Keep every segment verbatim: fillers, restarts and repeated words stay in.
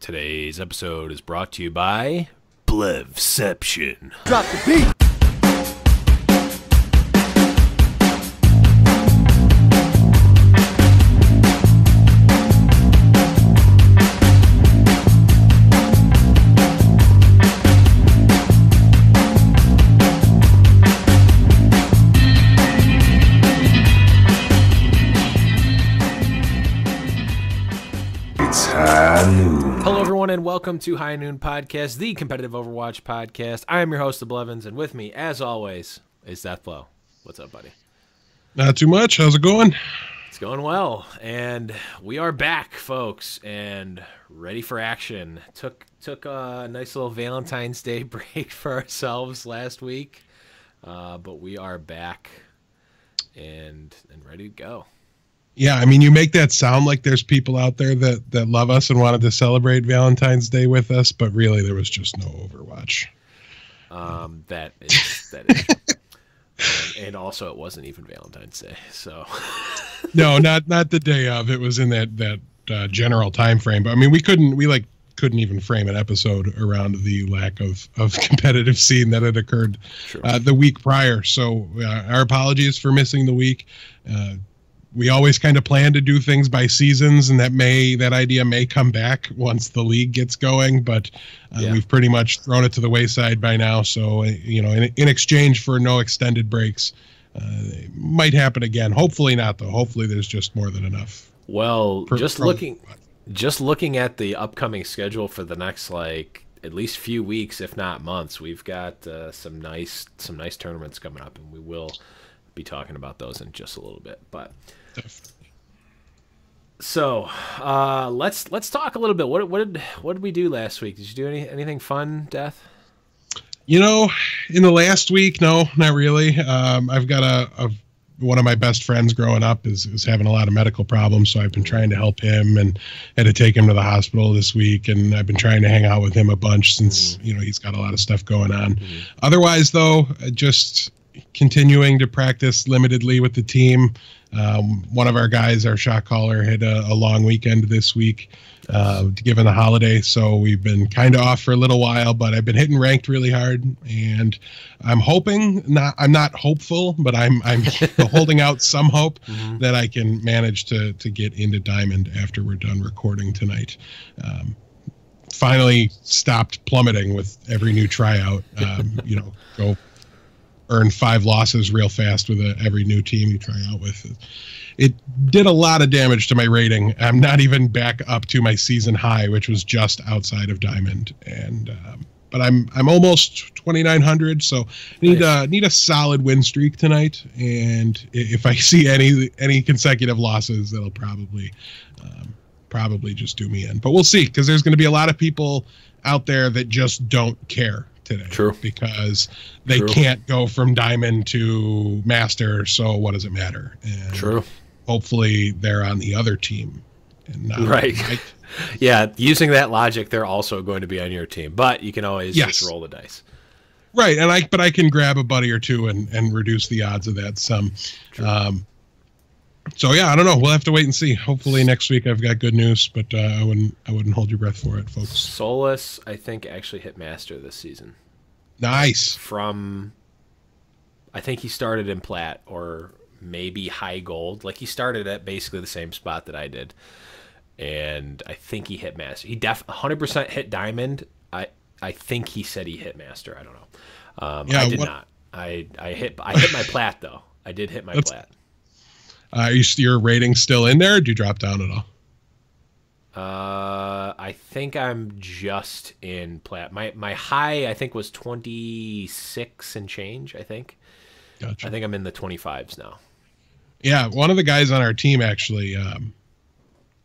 Today's episode is brought to you by Blevception. Drop the beat! And welcome to High Noon Podcast, the competitive Overwatch podcast. I am your host, The Blevins, and with me, as always, is Deathblow. What's up, buddy? Not too much. How's it going? It's going well, and we are back, folks, and ready for action. Took took a nice little Valentine's Day break for ourselves last week, uh, but we are back and and ready to go. Yeah, I mean, you make that sound like there's people out there that, that love us and wanted to celebrate Valentine's Day with us, but really there was just no Overwatch. Um, that is, that is. And, and also it wasn't even Valentine's Day, so. No, not not the day of. It was in that that uh, general time frame. But I mean, we couldn't we like couldn't even frame an episode around the lack of of competitive scene that had occurred uh, the week prior. So uh, our apologies for missing the week. Uh, We always kind of plan to do things by seasons, and that may that idea may come back once the league gets going. But uh, yeah. We've pretty much thrown it to the wayside by now. So you know, in, in exchange for no extended breaks, uh, it might happen again. Hopefully not, though. Hopefully there's just more than enough. Well, per, just looking, just looking at the upcoming schedule for the next like at least few weeks, if not months, we've got uh, some nice some nice tournaments coming up, and we will be talking about those in just a little bit, but. So uh let's let's talk a little bit. What what did what did we do last week? Did you do any anything fun, Death? You know, in the last week, no, not really. um I've got a, a one of my best friends growing up is, is having a lot of medical problems, so I've been trying to help him and had to take him to the hospital this week, and I've been trying to hang out with him a bunch since mm-hmm. you know, he's got a lot of stuff going on. Mm-hmm. Otherwise though, just continuing to practice limitedly with the team. Um, one of our guys, our shot caller, had a, a long weekend this week, uh, given the holiday. So we've been kind of off for a little while, but I've been hitting ranked really hard, and I'm hoping not, I'm not hopeful, but I'm, I'm holding out some hope mm-hmm. that I can manage to, to get into Diamond after we're done recording tonight. Um, finally stopped plummeting with every new tryout, um, you know, go earn five losses real fast with a, every new team you try out with. It did a lot of damage to my rating. I'm not even back up to my season high, which was just outside of Diamond. And, um, but I'm, I'm almost twenty-nine hundred. So I need a, need a solid win streak tonight. And if I see any, any consecutive losses, that'll probably, um, probably just do me in, but we'll see. 'Cause there's going to be a lot of people out there that just don't care today. True. Because they True. Can't go from Diamond to Master, so what does it matter? And True. Hopefully they're on the other team. And not right. right. Yeah, using that logic, they're also going to be on your team, but you can always yes. just roll the dice. Right, and I but I can grab a buddy or two and, and reduce the odds of that some. True. Um, so yeah, I don't know. We'll have to wait and see. Hopefully next week I've got good news, but uh, I wouldn't I wouldn't hold your breath for it, folks. Solus, I think, actually hit Master this season. Nice. From, I think he started in Plat or maybe High Gold. Like he started at basically the same spot that I did, and I think he hit Master. He def one hundred percent hit Diamond. I I think he said he hit Master. I don't know. Um, yeah, I did what? not. I I hit I hit my Plat though. I did hit my That's Plat. Uh, are you, your rating still in there? Or do you drop down at all? Uh, I think I'm just in Plat. My my high I think was twenty-six and change. I think. Gotcha. I think I'm in the twenty-fives now. Yeah, one of the guys on our team actually um,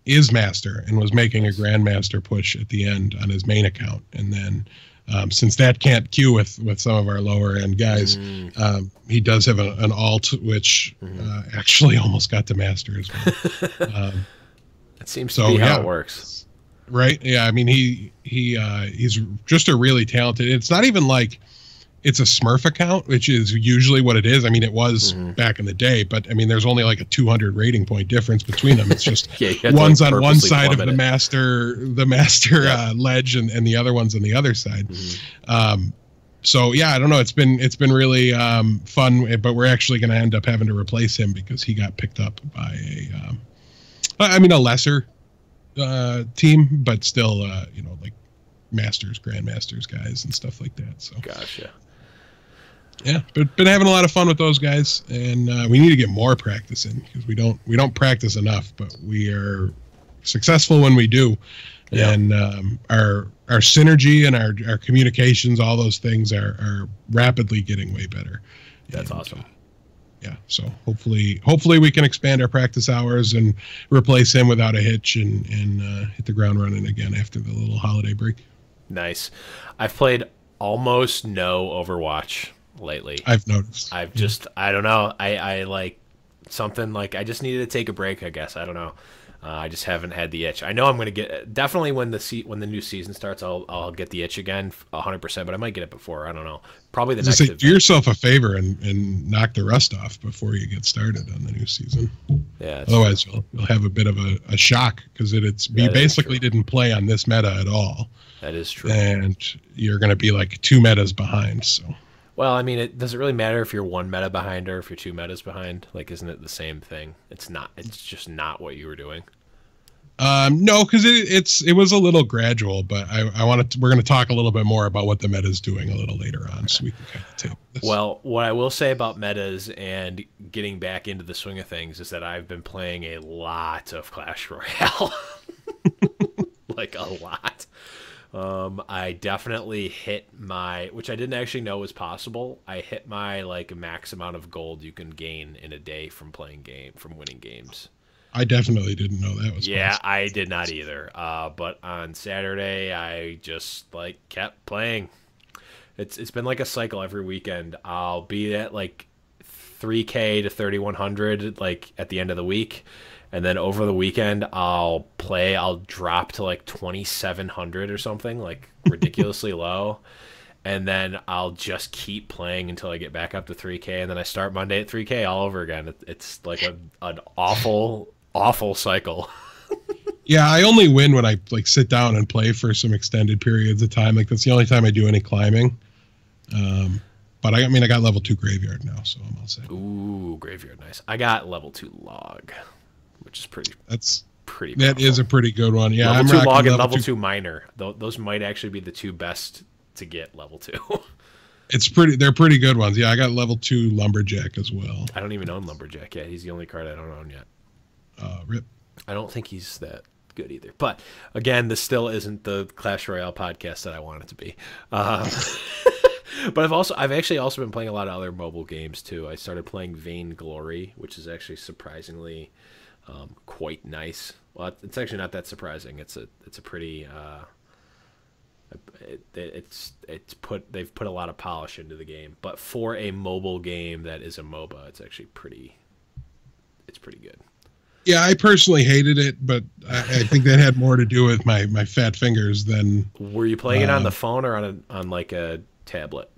is Master and was making a Grandmaster push at the end on his main account, and then. Um, since that can't queue with, with some of our lower end guys, mm. um, he does have a, an alt, which mm. uh, actually almost got to Master as well. Um, that seems so, to be yeah. how it works. Right. Yeah. I mean, he, he, uh, he's just a really talented, it's not even like it's a Smurf account, which is usually what it is. I mean, it was mm-hmm. back in the day, but I mean, there's only like a two hundred rating point difference between them. It's just yeah, one's like on one side of the it. master, the master yeah. uh, ledge, and, and the other one's on the other side. Mm-hmm. Um, so yeah, I don't know. It's been it's been really um, fun, but we're actually going to end up having to replace him because he got picked up by a, um, I mean, a lesser uh, team, but still, uh, you know, like masters, grandmasters guys and stuff like that. So gotcha. Yeah, but been having a lot of fun with those guys, and uh, we need to get more practice in because we don't we don't practice enough. But we are successful when we do, yeah. and um, our our synergy and our our communications, all those things are are rapidly getting way better. That's and, awesome. Uh, yeah, so hopefully hopefully we can expand our practice hours and replace him without a hitch, and and uh, hit the ground running again after the little holiday break. Nice. I've played almost no Overwatch lately. I've noticed. I've yeah. just, I don't know. I, I like something like I just needed to take a break, I guess. I don't know. Uh, I just haven't had the itch. I know I'm going to get, definitely when the se when the new season starts, I'll I'll get the itch again one hundred percent, but I might get it before. I don't know. Probably the next. Say, do yourself a favor and, and knock the rust off before you get started on the new season. Yeah. Otherwise, you'll, you'll have a bit of a, a shock because it, it's we basically didn't play on this meta at all. That is true. And you're going to be like two metas behind, so. Well, I mean, it doesn't really matter if you're one meta behind or if you're two metas behind. Like, isn't it the same thing? It's not. It's just not what you were doing. Um, no, because it, it's it was a little gradual, but I I want to. We're going to talk a little bit more about what the meta is doing a little later on, okay. so we can kind of take this. Well, what I will say about metas and getting back into the swing of things is that I've been playing a lot of Clash Royale, like a lot. Um, I definitely hit my, which I didn't actually know was possible. I hit my like max amount of gold you can gain in a day from playing game, from winning games. I definitely didn't know that was yeah, possible. I did not either. Uh, but on Saturday, I just like kept playing. It's it's been like a cycle every weekend. I'll be at like three K to thirty-one hundred like at the end of the week. And then over the weekend, I'll play, I'll drop to like twenty-seven hundred or something, like ridiculously low. And then I'll just keep playing until I get back up to three K. And then I start Monday at three K all over again. It's like a, an awful, awful cycle. Yeah, I only win when I like sit down and play for some extended periods of time. Like that's the only time I do any climbing. Um, but I, I mean, I got level two graveyard now, so I'm all set. Ooh, graveyard, nice. I got level two log. Which is pretty. That's pretty. Powerful. That is a pretty good one. Yeah, level I'm two log and level two, two miner. Those might actually be the two best to get level two. It's pretty. They're pretty good ones. Yeah, I got level two lumberjack as well. I don't even own lumberjack yet. He's the only card I don't own yet. Uh, rip. I don't think he's that good either. But again, this still isn't the Clash Royale podcast that I want it to be. Um, but I've also I've actually also been playing a lot of other mobile games too. I started playing Vainglory, which is actually surprisingly. Um, quite nice. Well, it's actually not that surprising. It's a it's a pretty uh, it, it's it's put they've put a lot of polish into the game. But for a mobile game that is a MOBA, it's actually pretty it's pretty good. Yeah, I personally hated it, but I, I think that had more to do with my my fat fingers than. Were you playing uh, it on the phone or on a, on like a tablet?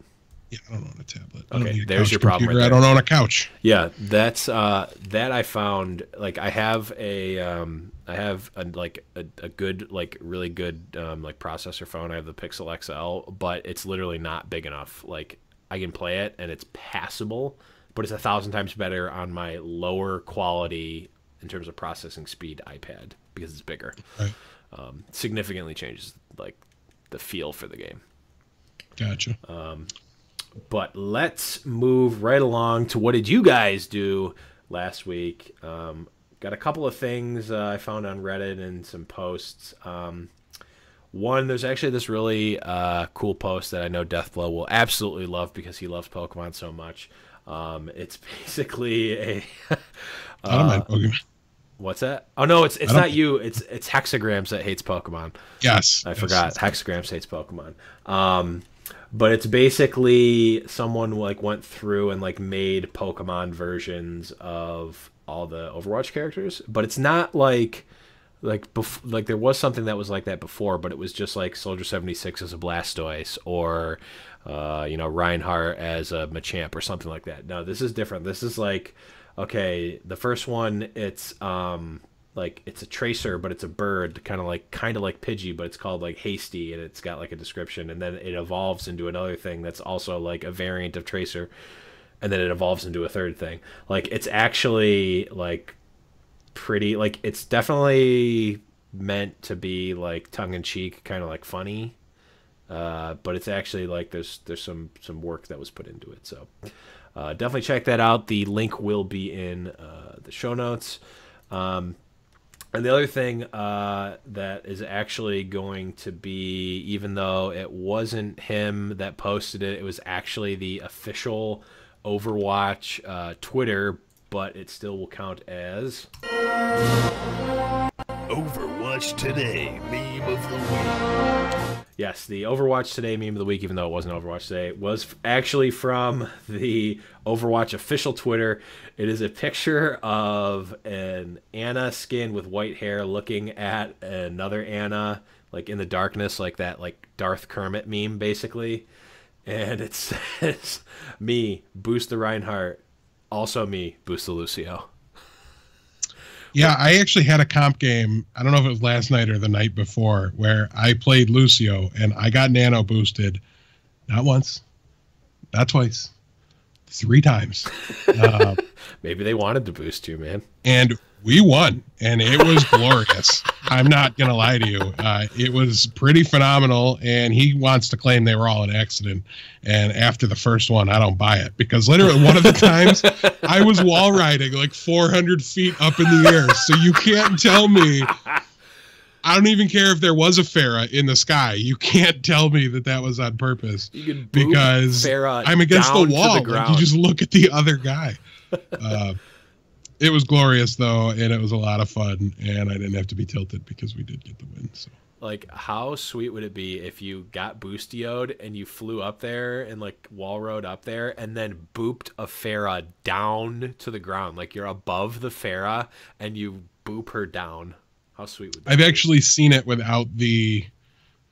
Yeah, I don't own a tablet. Okay, there's your problem. Right there. I don't own a couch. Yeah, that's uh, that I found. Like, I have a, um, I have a, like a, a good, like really good, um, like processor phone. I have the Pixel X L, but it's literally not big enough. Like, I can play it, and it's passable, but it's a thousand times better on my lower quality in terms of processing speed iPad because it's bigger. Right. Um, significantly changes like the feel for the game. Gotcha. Um. But let's move right along to what did you guys do last week? Um, got a couple of things uh, I found on Reddit and some posts. Um, one, there's actually this really uh, cool post that I know Deathblow will absolutely love because he loves Pokemon so much. Um, it's basically a... uh, I don't mind Pokemon. What's that? Oh, no, it's it's not you. It's it's Hexagrams that hates Pokemon. Yes. I yes, forgot. Yes. Hexagrams hates Pokemon. Um But it's basically someone like went through and like made Pokemon versions of all the Overwatch characters. But it's not like like bef like there was something that was like that before, but it was just like Soldier seventy-six as a Blastoise, or uh, you know, Reinhardt as a Machamp or something like that. No, this is different. This is like, okay, the first one, it's um like it's a Tracer, but it's a bird, kind of like kind of like Pidgey, but it's called like Hasty, and it's got like a description, and then it evolves into another thing that's also like a variant of Tracer, and then it evolves into a third thing. Like, it's actually like pretty, like, it's definitely meant to be like tongue-in-cheek, kind of like funny, uh but it's actually like there's there's some some work that was put into it. So uh definitely check that out. The link will be in uh the show notes. Um and the other thing uh that is actually going to be, even though it wasn't him that posted it, it was actually the official Overwatch uh Twitter, but it still will count as Overwatch Today Meme of the Week. Yes, the Overwatch Today Meme of the Week, even though it wasn't Overwatch Today, was actually from the Overwatch official Twitter. It is a picture of an Anna skin with white hair looking at another Anna, like in the darkness, like that like Darth Kermit meme, basically. And it says, "Me, boost the Reinhardt. Also me, boost the Lucio." Yeah, I actually had a comp game, I don't know if it was last night or the night before, where I played Lucio, and I got nano boosted not once, not twice, three times. Uh, Maybe they wanted to boost you, man. And we won, and it was glorious. I'm not going to lie to you. Uh, it was pretty phenomenal, and he wants to claim they were all an accident. And after the first one, I don't buy it, because literally one of the times I was wall riding like four hundred feet up in the air. So you can't tell me, I don't even care if there was a Pharah in the sky, you can't tell me that that was on purpose, you can, because I'm against the wall. The like, you just look at the other guy. Uh, It was glorious, though, and it was a lot of fun, and I didn't have to be tilted because we did get the win. So, like, how sweet would it be if you got boostioed and you flew up there and, like, wall rode up there and then booped a Pharah down to the ground? Like, you're above the Pharah and you boop her down. How sweet would that I've be? I've actually seen it without the...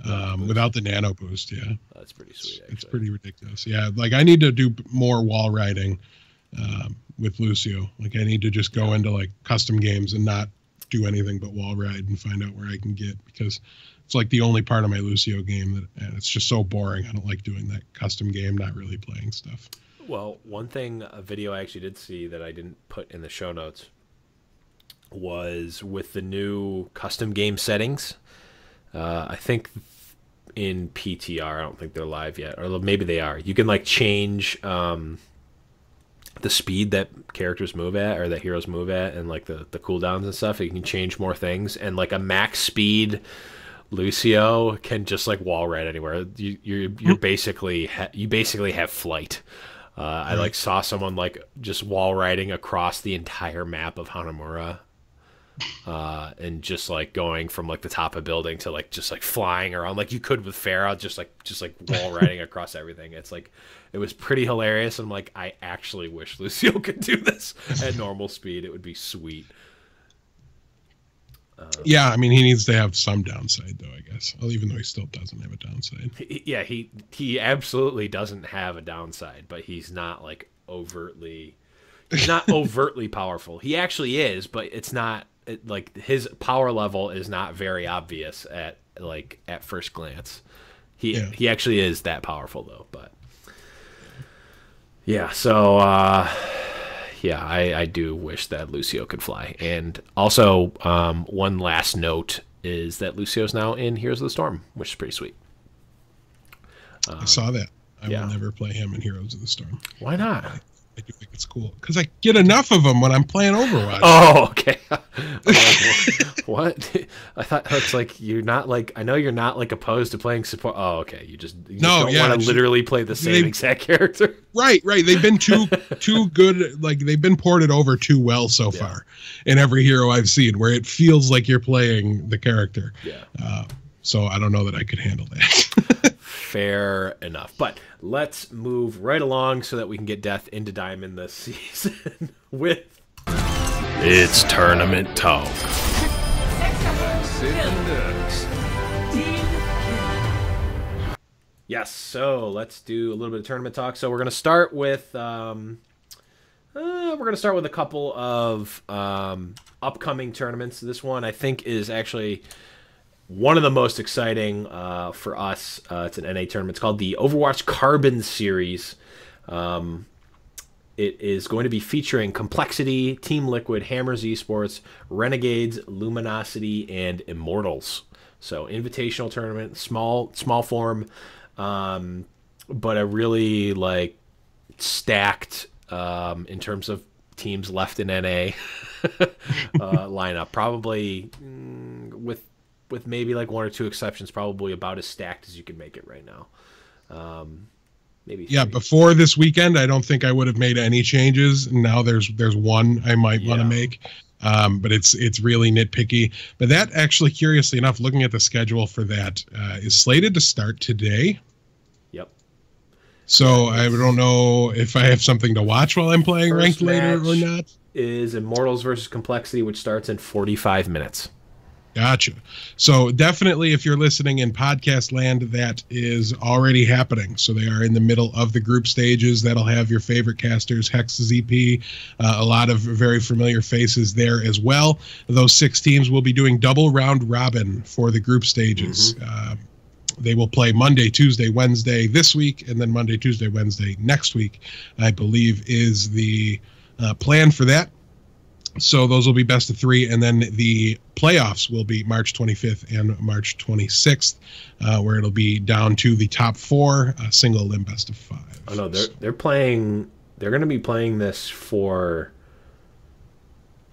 Um, without the nano boost, yeah. That's pretty sweet, actually. It's pretty ridiculous, yeah. Like, I need to do more wall riding. Um, with Lucio, like I need to just go yeah. into like custom games and not do anything but wall ride and find out where I can get, because it's like the only part of my Lucio game that, and it's just so boring. I don't like doing that custom game, not really playing stuff. Well, one thing, a video I actually did see that I didn't put in the show notes, was with the new custom game settings. Uh, I think in P T R, I don't think they're live yet, or maybe they are. You can like change, um, the speed that characters move at, or that heroes move at, and like the, the cooldowns and stuff. You can change more things, and like a max speed Lucio can just like wall ride anywhere. You, you're, you're basically, ha you basically have flight. Uh, I like saw someone like just wall riding across the entire map of Hanamura, uh, and just like going from like the top of a building to like, just like flying around. Like you could with Pharah, just like, just like wall riding across everything. It's like, it was pretty hilarious. I'm like, I actually wish Lucio could do this at normal speed. It would be sweet. Um, yeah, I mean, he needs to have some downside, though, I guess. Well, even though he still doesn't have a downside. He, yeah, he he absolutely doesn't have a downside, but he's not, like, overtly... He's not overtly powerful. He actually is, but it's not... It, like, his power level is not very obvious at, like, at first glance. He, yeah. he actually is that powerful, though, but... Yeah, so, uh, yeah, I, I do wish that Lucio could fly. And also, um, one last note is that Lucio's now in Heroes of the Storm, which is pretty sweet. Um, I saw that. I yeah. will never play him in Heroes of the Storm. Why not? I, I do think it's cool, because I get enough of them when I'm playing Overwatch. Oh, okay. Like, what? I thought it's like you're not like, I know you're not like opposed to playing support. Oh, okay. You just, you no, just don't yeah, want to literally play the same they, exact character. Right, right. They've been too too good. Like they've been ported over too well so yeah. far in every hero I've seen, where it feels like you're playing the character. Yeah. Uh, so I don't know that I could handle that. Fair enough. But let's move right along so that we can get Death into Diamond this season with It's Tournament Talk. it looks. Yes, so let's do a little bit of tournament talk. So we're going to start with... Um, Uh, we're going to start with a couple of um, upcoming tournaments. This one, I think, is actually one of the most exciting uh, for us. Uh, it's an N A tournament. It's called the Overwatch Carbon Series. Um, it is going to be featuring Complexity, Team Liquid, Hammers Esports, Renegades, Luminosity, and Immortals. So, invitational tournament, small, small form, um, but a really, like, stacked... Um, in terms of teams left in N A uh, lineup, probably mm, with with maybe like one or two exceptions, probably about as stacked as you can make it right now. Um, maybe yeah. Three. Before this weekend, I don't think I would have made any changes. Now there's there's one I might yeah. want to make, um, but it's it's really nitpicky. But that actually, curiously enough, looking at the schedule for that, uh, is slated to start today. So I don't know if I have something to watch while I'm playing ranked later or not. Is Immortals versus Complexity, which starts in forty-five minutes. Gotcha. So definitely if you're listening in podcast land, that is already happening. So they are in the middle of the group stages. That'll have your favorite casters, Hex, Z P, uh, a lot of very familiar faces there as well. Those six teams will be doing double round robin for the group stages. Mm-hmm. Um, They will play Monday, Tuesday, Wednesday this week, and then Monday, Tuesday, Wednesday next week, I believe, is the uh, plan for that. So those will be best of three, and then the playoffs will be March twenty-fifth and March twenty-sixth, uh, where it'll be down to the top four, uh, single and best of five. Oh no, they're they're playing. They're going to be playing this for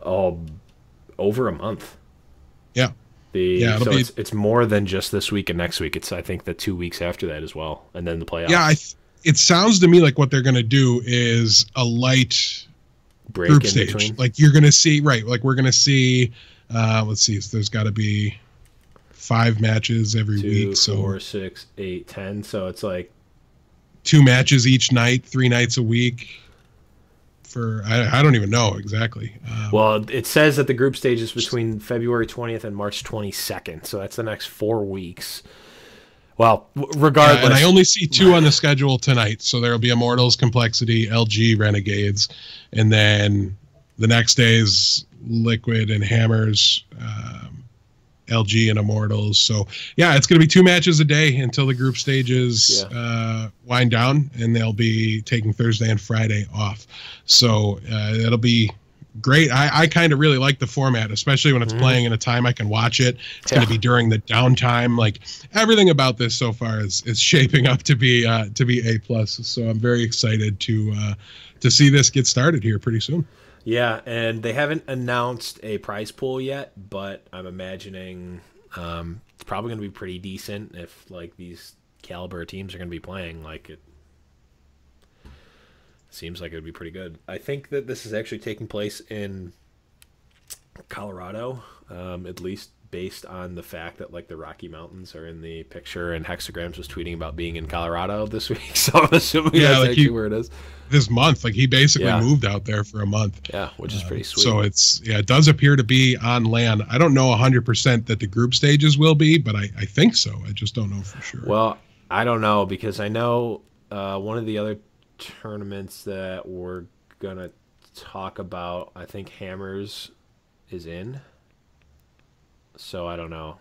oh, over a month. Yeah. The, yeah, so be, it's, it's more than just this week and next week. It's, I think, the two weeks after that as well, and then the playoffs. Yeah, I th it sounds to me like what they're going to do is a light break group in stage. Between. Like you're going to see, right? Like we're going to see. Uh, let's see, so there's got to be five matches every two, week. So four, six, eight, ten. So it's like two matches each night, three nights a week. For I, I don't even know exactly. Um, well, it says that the group stage is between February twentieth and March twenty-second, so that's the next four weeks. Well, regardless, uh, and I only see two on the schedule tonight, so there'll be Immortals, Complexity, L G, Renegades, and then the next day's Liquid and Hammers, um, L G and Immortals. So yeah, it's going to be two matches a day until the group stages yeah. uh, wind down, and they'll be taking Thursday and Friday off. So uh, it'll be great. I, I kind of really like the format, especially when it's mm. playing in a time I can watch it. It's yeah. going to be during the downtime. Like everything about this so far is is shaping up to be uh, to be A plus. So I'm very excited to uh, to see this get started here pretty soon. Yeah, and they haven't announced a prize pool yet, but I'm imagining um, it's probably going to be pretty decent if like these caliber teams are going to be playing. Like it seems like it would be pretty good. I think that this is actually taking place in Colorado, um, at least based on the fact that like the Rocky Mountains are in the picture, and Hexagrams was tweeting about being in Colorado this week, so I'm assuming yeah, that's like actually he, where it is. This month, like he basically yeah. moved out there for a month. Yeah, which is uh, pretty sweet. So it's yeah, it does appear to be on land. I don't know one hundred percent that the group stages will be, but I, I think so. I just don't know for sure. Well, I don't know because I know uh, one of the other tournaments that we're going to talk about, I think Hammers is in. So I don't know.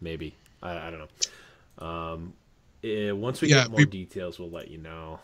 Maybe. I, I don't know. Um, it, once we yeah, get more we, details, we'll let you know.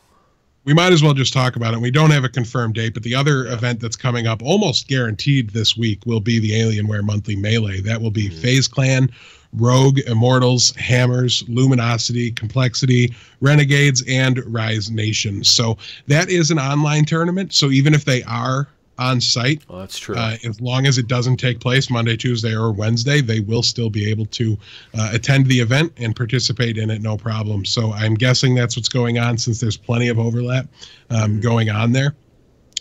We might as well just talk about it. We don't have a confirmed date, but the other yeah. event that's coming up almost guaranteed this week will be the Alienware Monthly Melee. That will be mm-hmm. FaZe Clan, Rogue, Immortals, Hammers, Luminosity, Complexity, Renegades, and Rise Nation. So that is an online tournament. So even if they are on site, well, that's true. Uh, as long as it doesn't take place Monday, Tuesday, or Wednesday, they will still be able to uh, attend the event and participate in it, no problem. So I'm guessing that's what's going on, since there's plenty of overlap um, going on there.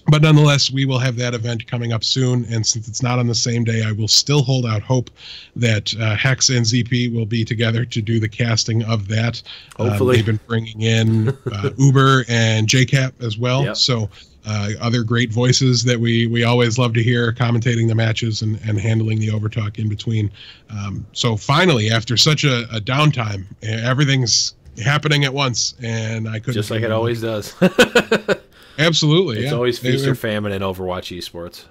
But nonetheless, we will have that event coming up soon, and since it's not on the same day, I will still hold out hope that uh, Hex and Z P will be together to do the casting of that. Hopefully. Um, they've been bringing in uh, Uber and J CAP as well, yep. so uh, other great voices that we we always love to hear commentating the matches and, and handling the overtalk in between. Um, so finally, after such a, a downtime, everything's happening at once, and I couldn't just like it always does. Absolutely, it's yeah. always feast or famine in Overwatch Esports.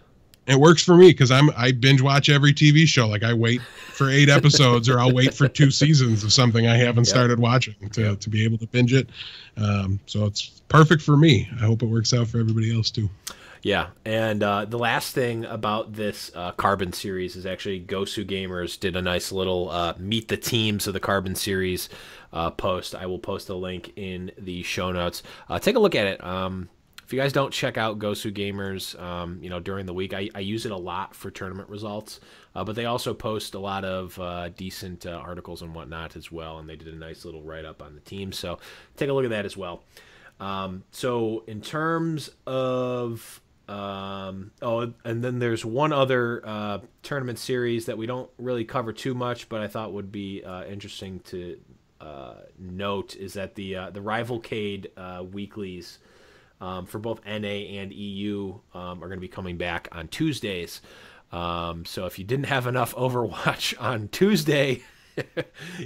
It works for me because I'm I binge watch every T V show. Like I wait for eight episodes, or I'll wait for two seasons of something I haven't yep. started watching to yep. to be able to binge it. Um, so it's perfect for me. I hope it works out for everybody else too. Yeah, and uh, the last thing about this uh, Carbon series is actually Gosu Gamers did a nice little uh, meet the teams of the Carbon series uh, post. I will post a link in the show notes. Uh, take a look at it. Um, If you guys don't check out Gosu Gamers, um, you know, during the week, I, I use it a lot for tournament results. Uh, but they also post a lot of uh, decent uh, articles and whatnot as well, and they did a nice little write-up on the team. So take a look at that as well. Um, so in terms of um, – oh, and then there's one other uh, tournament series that we don't really cover too much, but I thought would be uh, interesting to uh, note is that the, uh, the Rivalcade uh, weeklies – Um, for both N A and E U um, are going to be coming back on Tuesdays. Um, so if you didn't have enough Overwatch on Tuesday,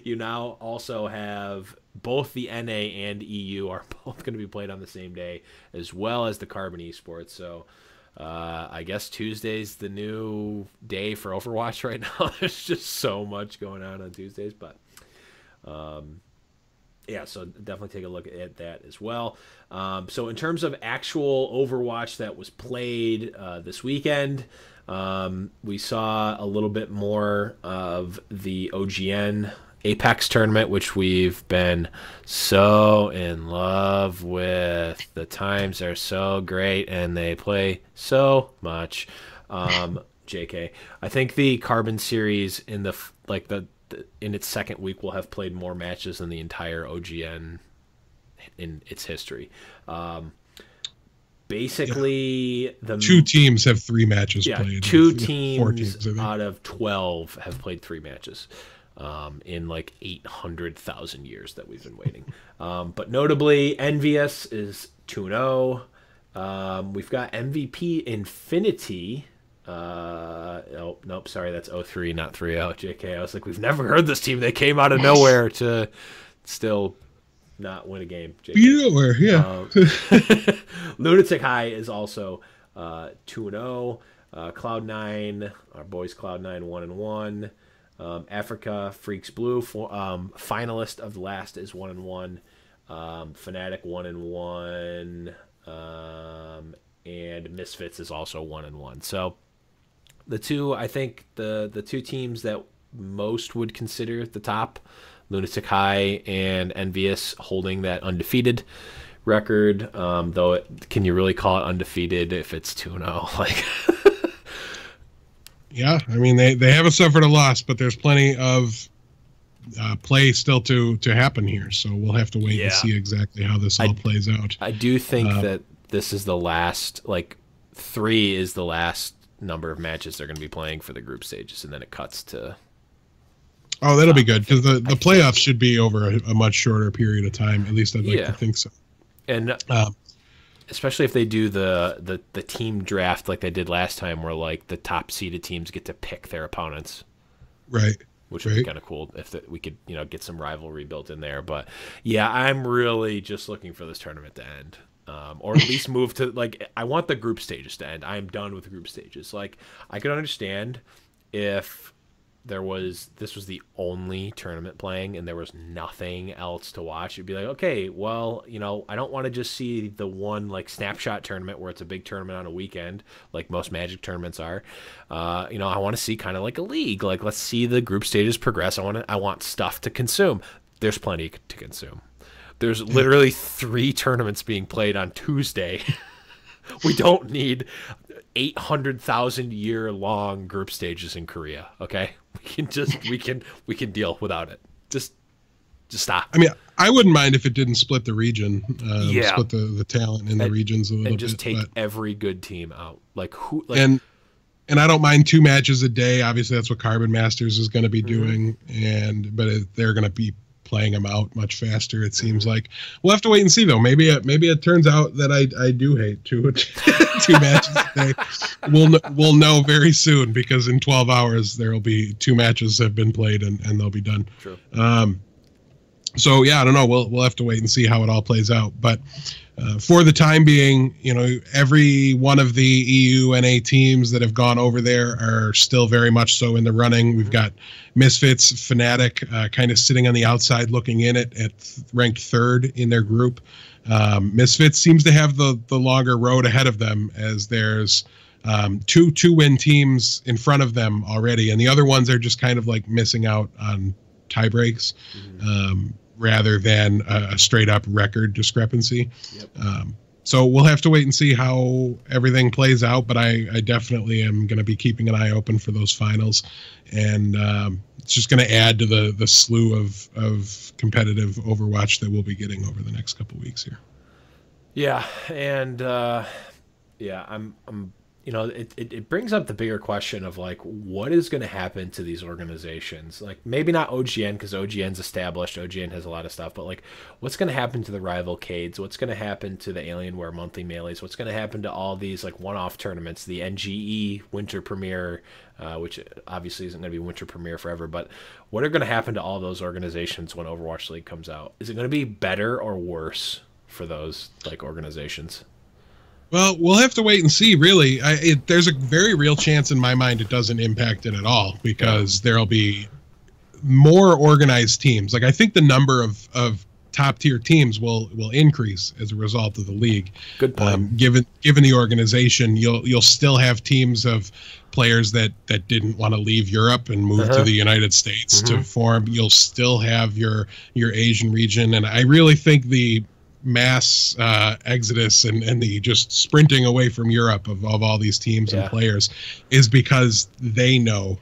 you now also have both the N A and E U are both going to be played on the same day, as well as the Carbon Esports. So uh, I guess Tuesday's the new day for Overwatch right now. There's just so much going on on Tuesdays, but... Um, yeah, so definitely take a look at that as well. Um, so in terms of actual Overwatch that was played uh, this weekend, um, we saw a little bit more of the O G N Apex tournament, which we've been so in love with. The times are so great, and they play so much. Um, J K, I think the Carbon series in the like the. in its second week will have played more matches than the entire O G N in its history. Um, basically, yeah. the two teams have three matches yeah, played. Two teams, four teams out of twelve have played three matches um, in like eight hundred thousand years that we've been waiting. um, but notably, Envious is two and oh. Um, we've got M V P Infinity. Uh, oh, nope, sorry, that's oh three, not three oh, J K. I was like, we've never heard this team. They came out of nowhere to still not win a game, J K. You know, yeah. Um, Lunatic High is also uh, two and oh. Uh, Cloud Nine, our boys Cloud Nine, one and one. Um, Africa, Freaks Blue, for, um, finalist of the last is one and one. Um, Fnatic, one and one. Um, and Misfits is also one and one. So... The two, I think, the, the two teams that most would consider at the top, Lunatic High and Envious, holding that undefeated record. Um, though, it, can you really call it undefeated if it's two and oh? Like, yeah, I mean, they, they haven't suffered a loss, but there's plenty of uh, play still to, to happen here. So we'll have to wait yeah. and see exactly how this all I, plays out. I do think uh, that this is the last, like, three is the last number of matches they're going to be playing for the group stages, and then it cuts to oh that'll um, be good because the, the playoffs should be over a, a much shorter period of time, at least I'd like yeah. to think so, and um, especially if they do the, the the team draft like they did last time, where like the top seeded teams get to pick their opponents, right which would right. be kind of cool if the, we could you know get some rivalry built in there. But yeah, I'm really just looking for this tournament to end. Um, or at least move to, like, I want the group stages to end. I am done with group stages. Like, I could understand if there was, this was the only tournament playing and there was nothing else to watch. It'd be like, okay, well, you know, I don't want to just see the one, like, snapshot tournament where it's a big tournament on a weekend, like most Magic tournaments are. Uh, you know, I want to see kind of like a league. Like, let's see the group stages progress. I want to, I want stuff to consume. There's plenty to consume. There's literally three tournaments being played on Tuesday. We don't need eight hundred thousand year long group stages in Korea. Okay, we can just we can we can deal without it. Just just stop. I mean, I wouldn't mind if it didn't split the region. Um, yeah, split the, the talent in and, the regions a little bit. And just bit, take but... every good team out. Like who? Like, and and I don't mind two matches a day. Obviously, that's what Carbon Masters is going to be doing. Mm-hmm. And but it, they're going to be playing them out much faster, it seems like. We'll have to wait and see, though. Maybe it, maybe it turns out that I, I do hate two, two matches a day. We'll, we'll know very soon, because in twelve hours there will be two matches have been played and, and they'll be done. True. Um, so, yeah, I don't know. We'll, we'll have to wait and see how it all plays out. But uh, for the time being, you know, every one of the E U N A teams that have gone over there are still very much so in the running. We've got Misfits, Fnatic uh, kind of sitting on the outside looking in at, at ranked third in their group. Um, Misfits seems to have the, the longer road ahead of them, as there's um, two two-win teams in front of them already. And the other ones are just kind of like missing out on tie breaks. Mm-hmm. um, rather than a, a straight up record discrepancy. Yep. Um, so we'll have to wait and see how everything plays out, but I, I definitely am going to be keeping an eye open for those finals. And um, it's just going to add to the, the slew of, of competitive Overwatch that we'll be getting over the next couple weeks here. Yeah. And uh, yeah, I'm, I'm, you know, it, it, it brings up the bigger question of, like, what is going to happen to these organizations? Like, maybe not O G N, because O G N's established. O G N has a lot of stuff. But, like, what's going to happen to the Rivalcades? What's going to happen to the Alienware monthly melees? What's going to happen to all these, like, one-off tournaments? The N G E Winter Premiere, uh, which obviously isn't going to be Winter Premiere forever. But what are going to happen to all those organizations when Overwatch League comes out? Is it going to be better or worse for those, like, organizations? Well, we'll have to wait and see, really. I, it, there's a very real chance in my mind it doesn't impact it at all, because there'll be more organized teams. Like, I think the number of, of top-tier teams will, will increase as a result of the league. Good point. Um, given given the organization, you'll you'll still have teams of players that, that didn't want to leave Europe and move uh-huh. to the United States mm-hmm. to form. You'll still have your, your Asian region, and I really think the mass uh, exodus and, and the just sprinting away from Europe of, of all these teams yeah. and players is because they know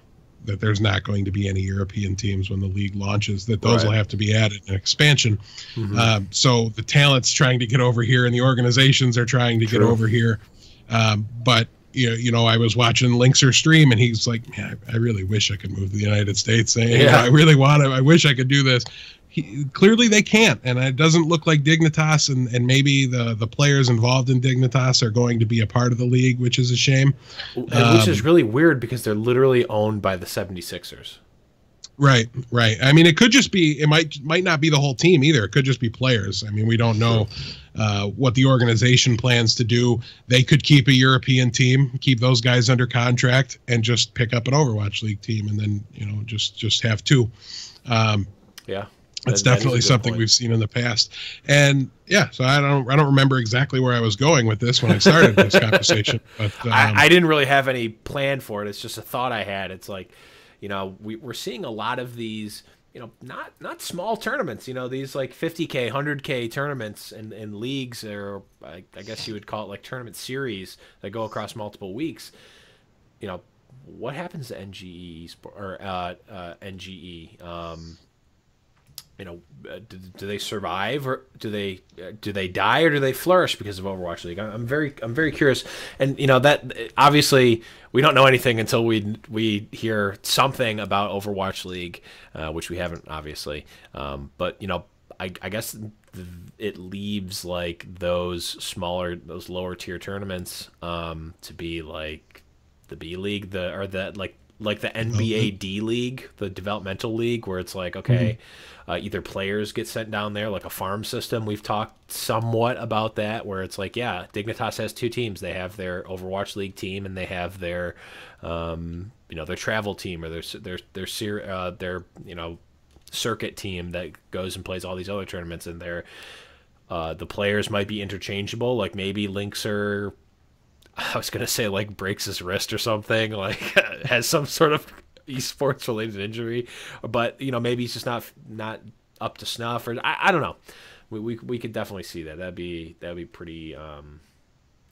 that there's not going to be any European teams when the league launches, that those right. will have to be added in expansion. Mm-hmm. Um, so the talent's trying to get over here and the organizations are trying to True. get over here. Um, but You know, you know, I was watching Linkser stream, and he's like, "Man, I, I really wish I could move to the United States. I, yeah. you know, I really want to. I wish I could do this." He, clearly, they can't, and it doesn't look like Dignitas and, and maybe the the players involved in Dignitas are going to be a part of the league, which is a shame. And, um, which is really weird, because they're literally owned by the seventy-sixers. Right, right. I mean, it could just be, it might might not be the whole team either. It could just be players. I mean, we don't know uh, what the organization plans to do. They could keep a European team, keep those guys under contract, and just pick up an Overwatch League team, and then, you know, just, just have two. Um, yeah. It's definitely something point. we've seen in the past. And yeah, so I don't, I don't remember exactly where I was going with this when I started this conversation. But um, I, I didn't really have any plan for it. It's just a thought I had. It's like, you know, we, we're seeing a lot of these, you know, not not small tournaments, you know, these like fifty K, one hundred K tournaments and, and leagues, or I, I guess you would call it like tournament series that go across multiple weeks. You know, what happens to N G E or uh, uh, N G E? Um, you know, do, do they survive, or do they do they die, or do they flourish because of Overwatch League? I'm very I'm very curious, and you know that obviously we don't know anything until we we hear something about Overwatch League, uh, which we haven't obviously. Um, but you know, I, I guess it leaves like those smaller, those lower tier tournaments um, to be like the B League, the or the like. like the N B A D League, the developmental league, where it's like, okay, mm-hmm. uh, either players get sent down there, like a farm system. We've talked somewhat about that, where it's like, yeah, Dignitas has two teams. They have their Overwatch League team, and they have their, um, you know, their travel team, or their their their uh, their you know, circuit team that goes and plays all these other tournaments. And their uh, the players might be interchangeable. Like maybe Linkser, I was gonna say like breaks his wrist or something, like has some sort of esports related injury, but you know maybe he's just not not up to snuff, or I, I don't know. We, we we could definitely see that. That'd be that'd be pretty um,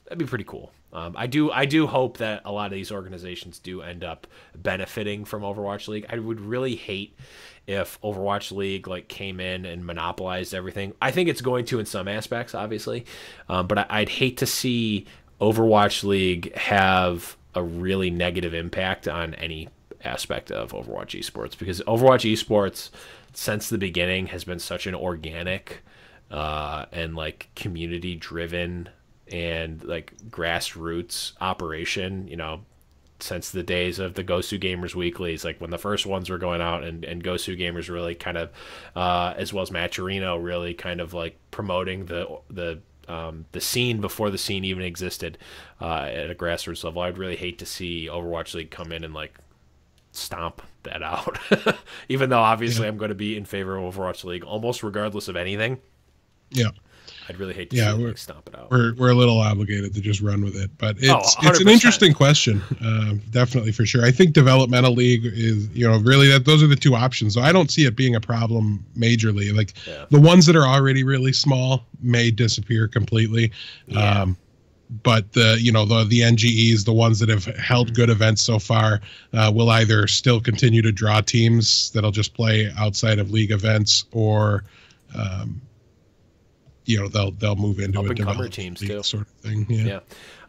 that'd be pretty cool. Um, I do I do hope that a lot of these organizations do end up benefiting from Overwatch League. I would really hate if Overwatch League like came in and monopolized everything. I think it's going to in some aspects, obviously, um, but I, I'd hate to see Overwatch League have a really negative impact on any aspect of Overwatch esports, because Overwatch esports since the beginning has been such an organic uh, and like community driven and like grassroots operation, you know, since the days of the Gosu Gamers Weeklies, like when the first ones were going out and, and Gosu Gamers really kind of, uh, as well as Matcherino, really kind of like promoting the, the, um, the scene before the scene even existed uh, at a grassroots level. I'd really hate to see Overwatch League come in and like stomp that out, even though obviously yeah. I'm going to be in favor of Overwatch League almost regardless of anything. Yeah. I'd really hate to yeah, see it, like, stomp it out. We're, we're a little obligated to just run with it, but it's, oh, it's an interesting question. Uh, definitely, for sure. I think developmental league is, you know, really that those are the two options. So I don't see it being a problem majorly. Like yeah. the ones that are already really small may disappear completely. Yeah. Um, but the, you know, the, the N G Es, the ones that have held good events so far, uh, will either still continue to draw teams that'll just play outside of league events or, um, you know, they'll they'll move into up and comer teams too, sort of thing. Yeah. yeah.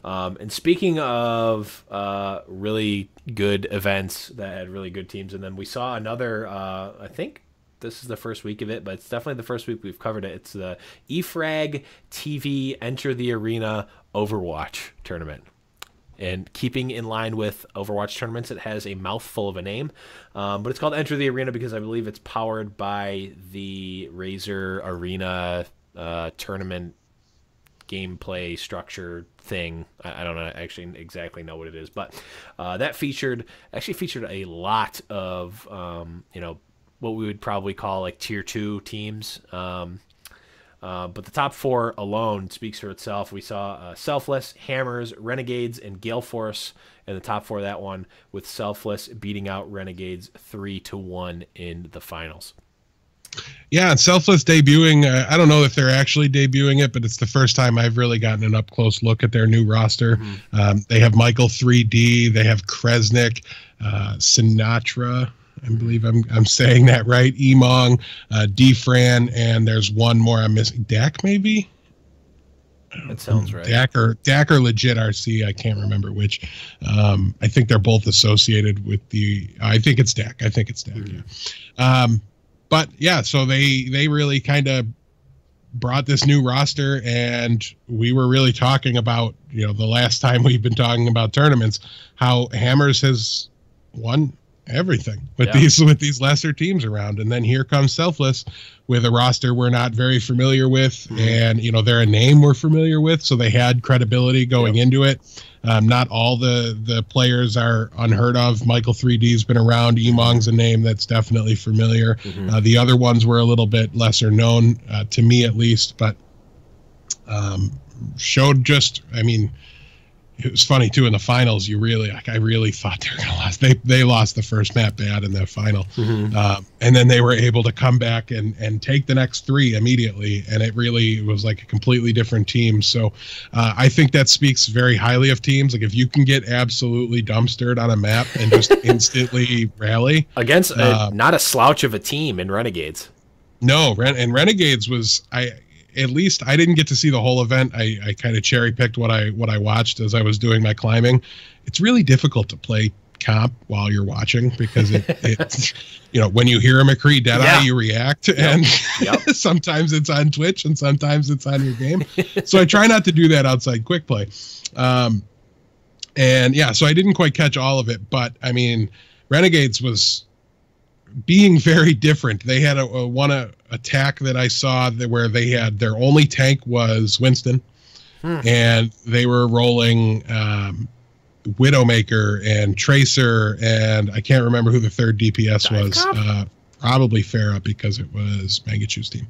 Um, and speaking of uh, really good events that had really good teams, and then we saw another. Uh, I think this is the first week of it, but it's definitely the first week we've covered it. It's the E Frag T V Enter the Arena Overwatch tournament. And keeping in line with Overwatch tournaments, it has a mouthful of a name, um, but it's called Enter the Arena because I believe it's powered by the Razer Arena. Uh, tournament gameplay structure thing. I, I don't know, actually exactly know what it is, but uh, that featured actually featured a lot of um, you know, what we would probably call like tier two teams. Um, uh, but the top four alone speaks for itself. We saw uh, Selfless, Hammers, Renegades, and Gale Force, and the top four of that one with Selfless beating out Renegades three to one in the finals. Yeah, and Selfless debuting. Uh, I don't know if they're actually debuting it, but it's the first time I've really gotten an up-close look at their new roster. Mm-hmm. um, they have Michael three D, they have Kresnik, uh, Sinatra, I believe I'm I'm saying that right, Emong, uh, D-Fran, and there's one more I'm missing. Dak, maybe? That sounds right. Dak or, Dak or Legit R C, I can't remember which. Um, I think they're both associated with the... I think it's Dak. I think it's Dak, mm-hmm. yeah. Um, But yeah, so they they really kind of brought this new roster, and we were really talking about, you know, the last time we've been talking about tournaments, how Hammers has won everything with yeah. these with these lesser teams around, and then here comes Selfless with a roster we're not very familiar with, mm-hmm. and you know they're a name we're familiar with, so they had credibility going yep. into it. Um, not all the the players are unheard of. Michael three D's been around. Emong's a name that's definitely familiar. Mm-hmm. uh, the other ones were a little bit lesser known, uh, to me at least, but um, showed just, I mean, it was funny too in the finals. You really, like, I really thought they were gonna lose. They they lost the first map bad in the final, mm-hmm. um, and then they were able to come back and and take the next three immediately. And it really was like a completely different team. So uh, I think that speaks very highly of teams. Like if you can get absolutely dumpstered on a map and just instantly rally against a, um, not a slouch of a team in Renegades. No, Ren and Renegades was I. At least I didn't get to see the whole event. I, I kind of cherry picked what I what I watched as I was doing my climbing. It's really difficult to play comp while you're watching because it, it you know, when you hear a McCree Deadeye, yeah. you react, yep. and yep. sometimes it's on Twitch and sometimes it's on your game. So I try not to do that outside quick play. Um, and yeah, so I didn't quite catch all of it, but I mean, Renegades was being very different. They had a, a one a, attack that I saw that where they had their only tank was Winston, hmm. and they were rolling um, Widowmaker and Tracer, and I can't remember who the third D P S Dive was. Uh, probably Pharah because it was Mangachu's team.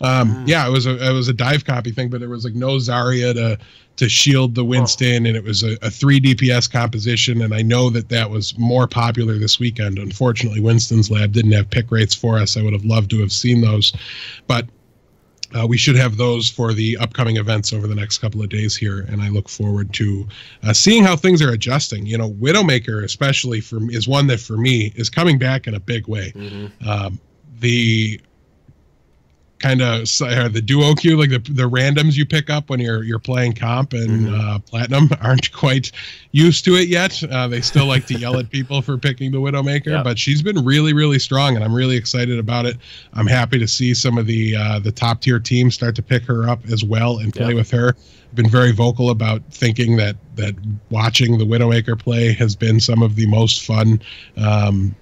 Um, hmm. Yeah, it was a it was a dive copy thing, but there was like no Zarya to to shield the Winston, oh. and it was a, a three D P S composition, and I know that that was more popular this weekend. Unfortunately, Winston's lab didn't have pick rates for us. I would have loved to have seen those, but uh, we should have those for the upcoming events over the next couple of days here, and I look forward to uh, seeing how things are adjusting. You know, Widowmaker, especially, for is one that, for me, is coming back in a big way. Mm-hmm. um, the kind of uh, the duo queue, like the the randoms you pick up when you're you're playing comp and mm-hmm. uh, platinum, aren't quite used to it yet. Uh, they still like to yell at people for picking the Widowmaker, yeah. but she's been really really strong, and I'm really excited about it. I'm happy to see some of the uh, the top tier teams start to pick her up as well and play yeah. with her. I've been very vocal about thinking that that watching the Widowmaker play has been some of the most fun. Um,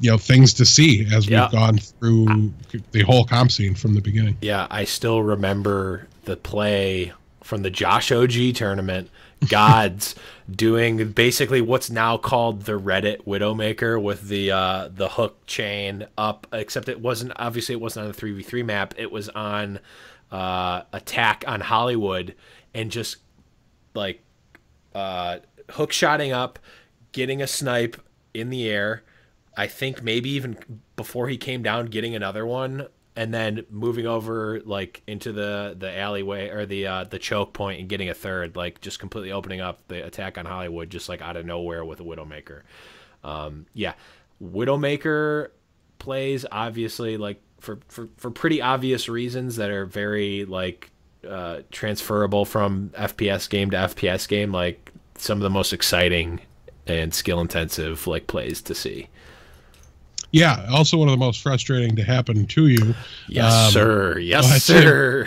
you know, things to see as we've yeah. gone through the whole comp scene from the beginning. Yeah, I still remember the play from the Josh O G tournament, Gods doing basically what's now called the Reddit Widowmaker with the uh, the hook chain up, except it wasn't, obviously it wasn't on the three v three map, it was on uh, Attack on Hollywood, and just like uh, hook shotting up, getting a snipe in the air, I think maybe even before he came down, getting another one, and then moving over like into the the alleyway or the uh, the choke point and getting a third, like just completely opening up the Attack on Hollywood just like out of nowhere with a Widowmaker. Um, yeah, Widowmaker plays obviously like for for for pretty obvious reasons that are very like uh, transferable from F P S game to F P S game. Like some of the most exciting and skill intensive like plays to see. Yeah, also one of the most frustrating to happen to you. Yes, um, sir. Yes, but, sir.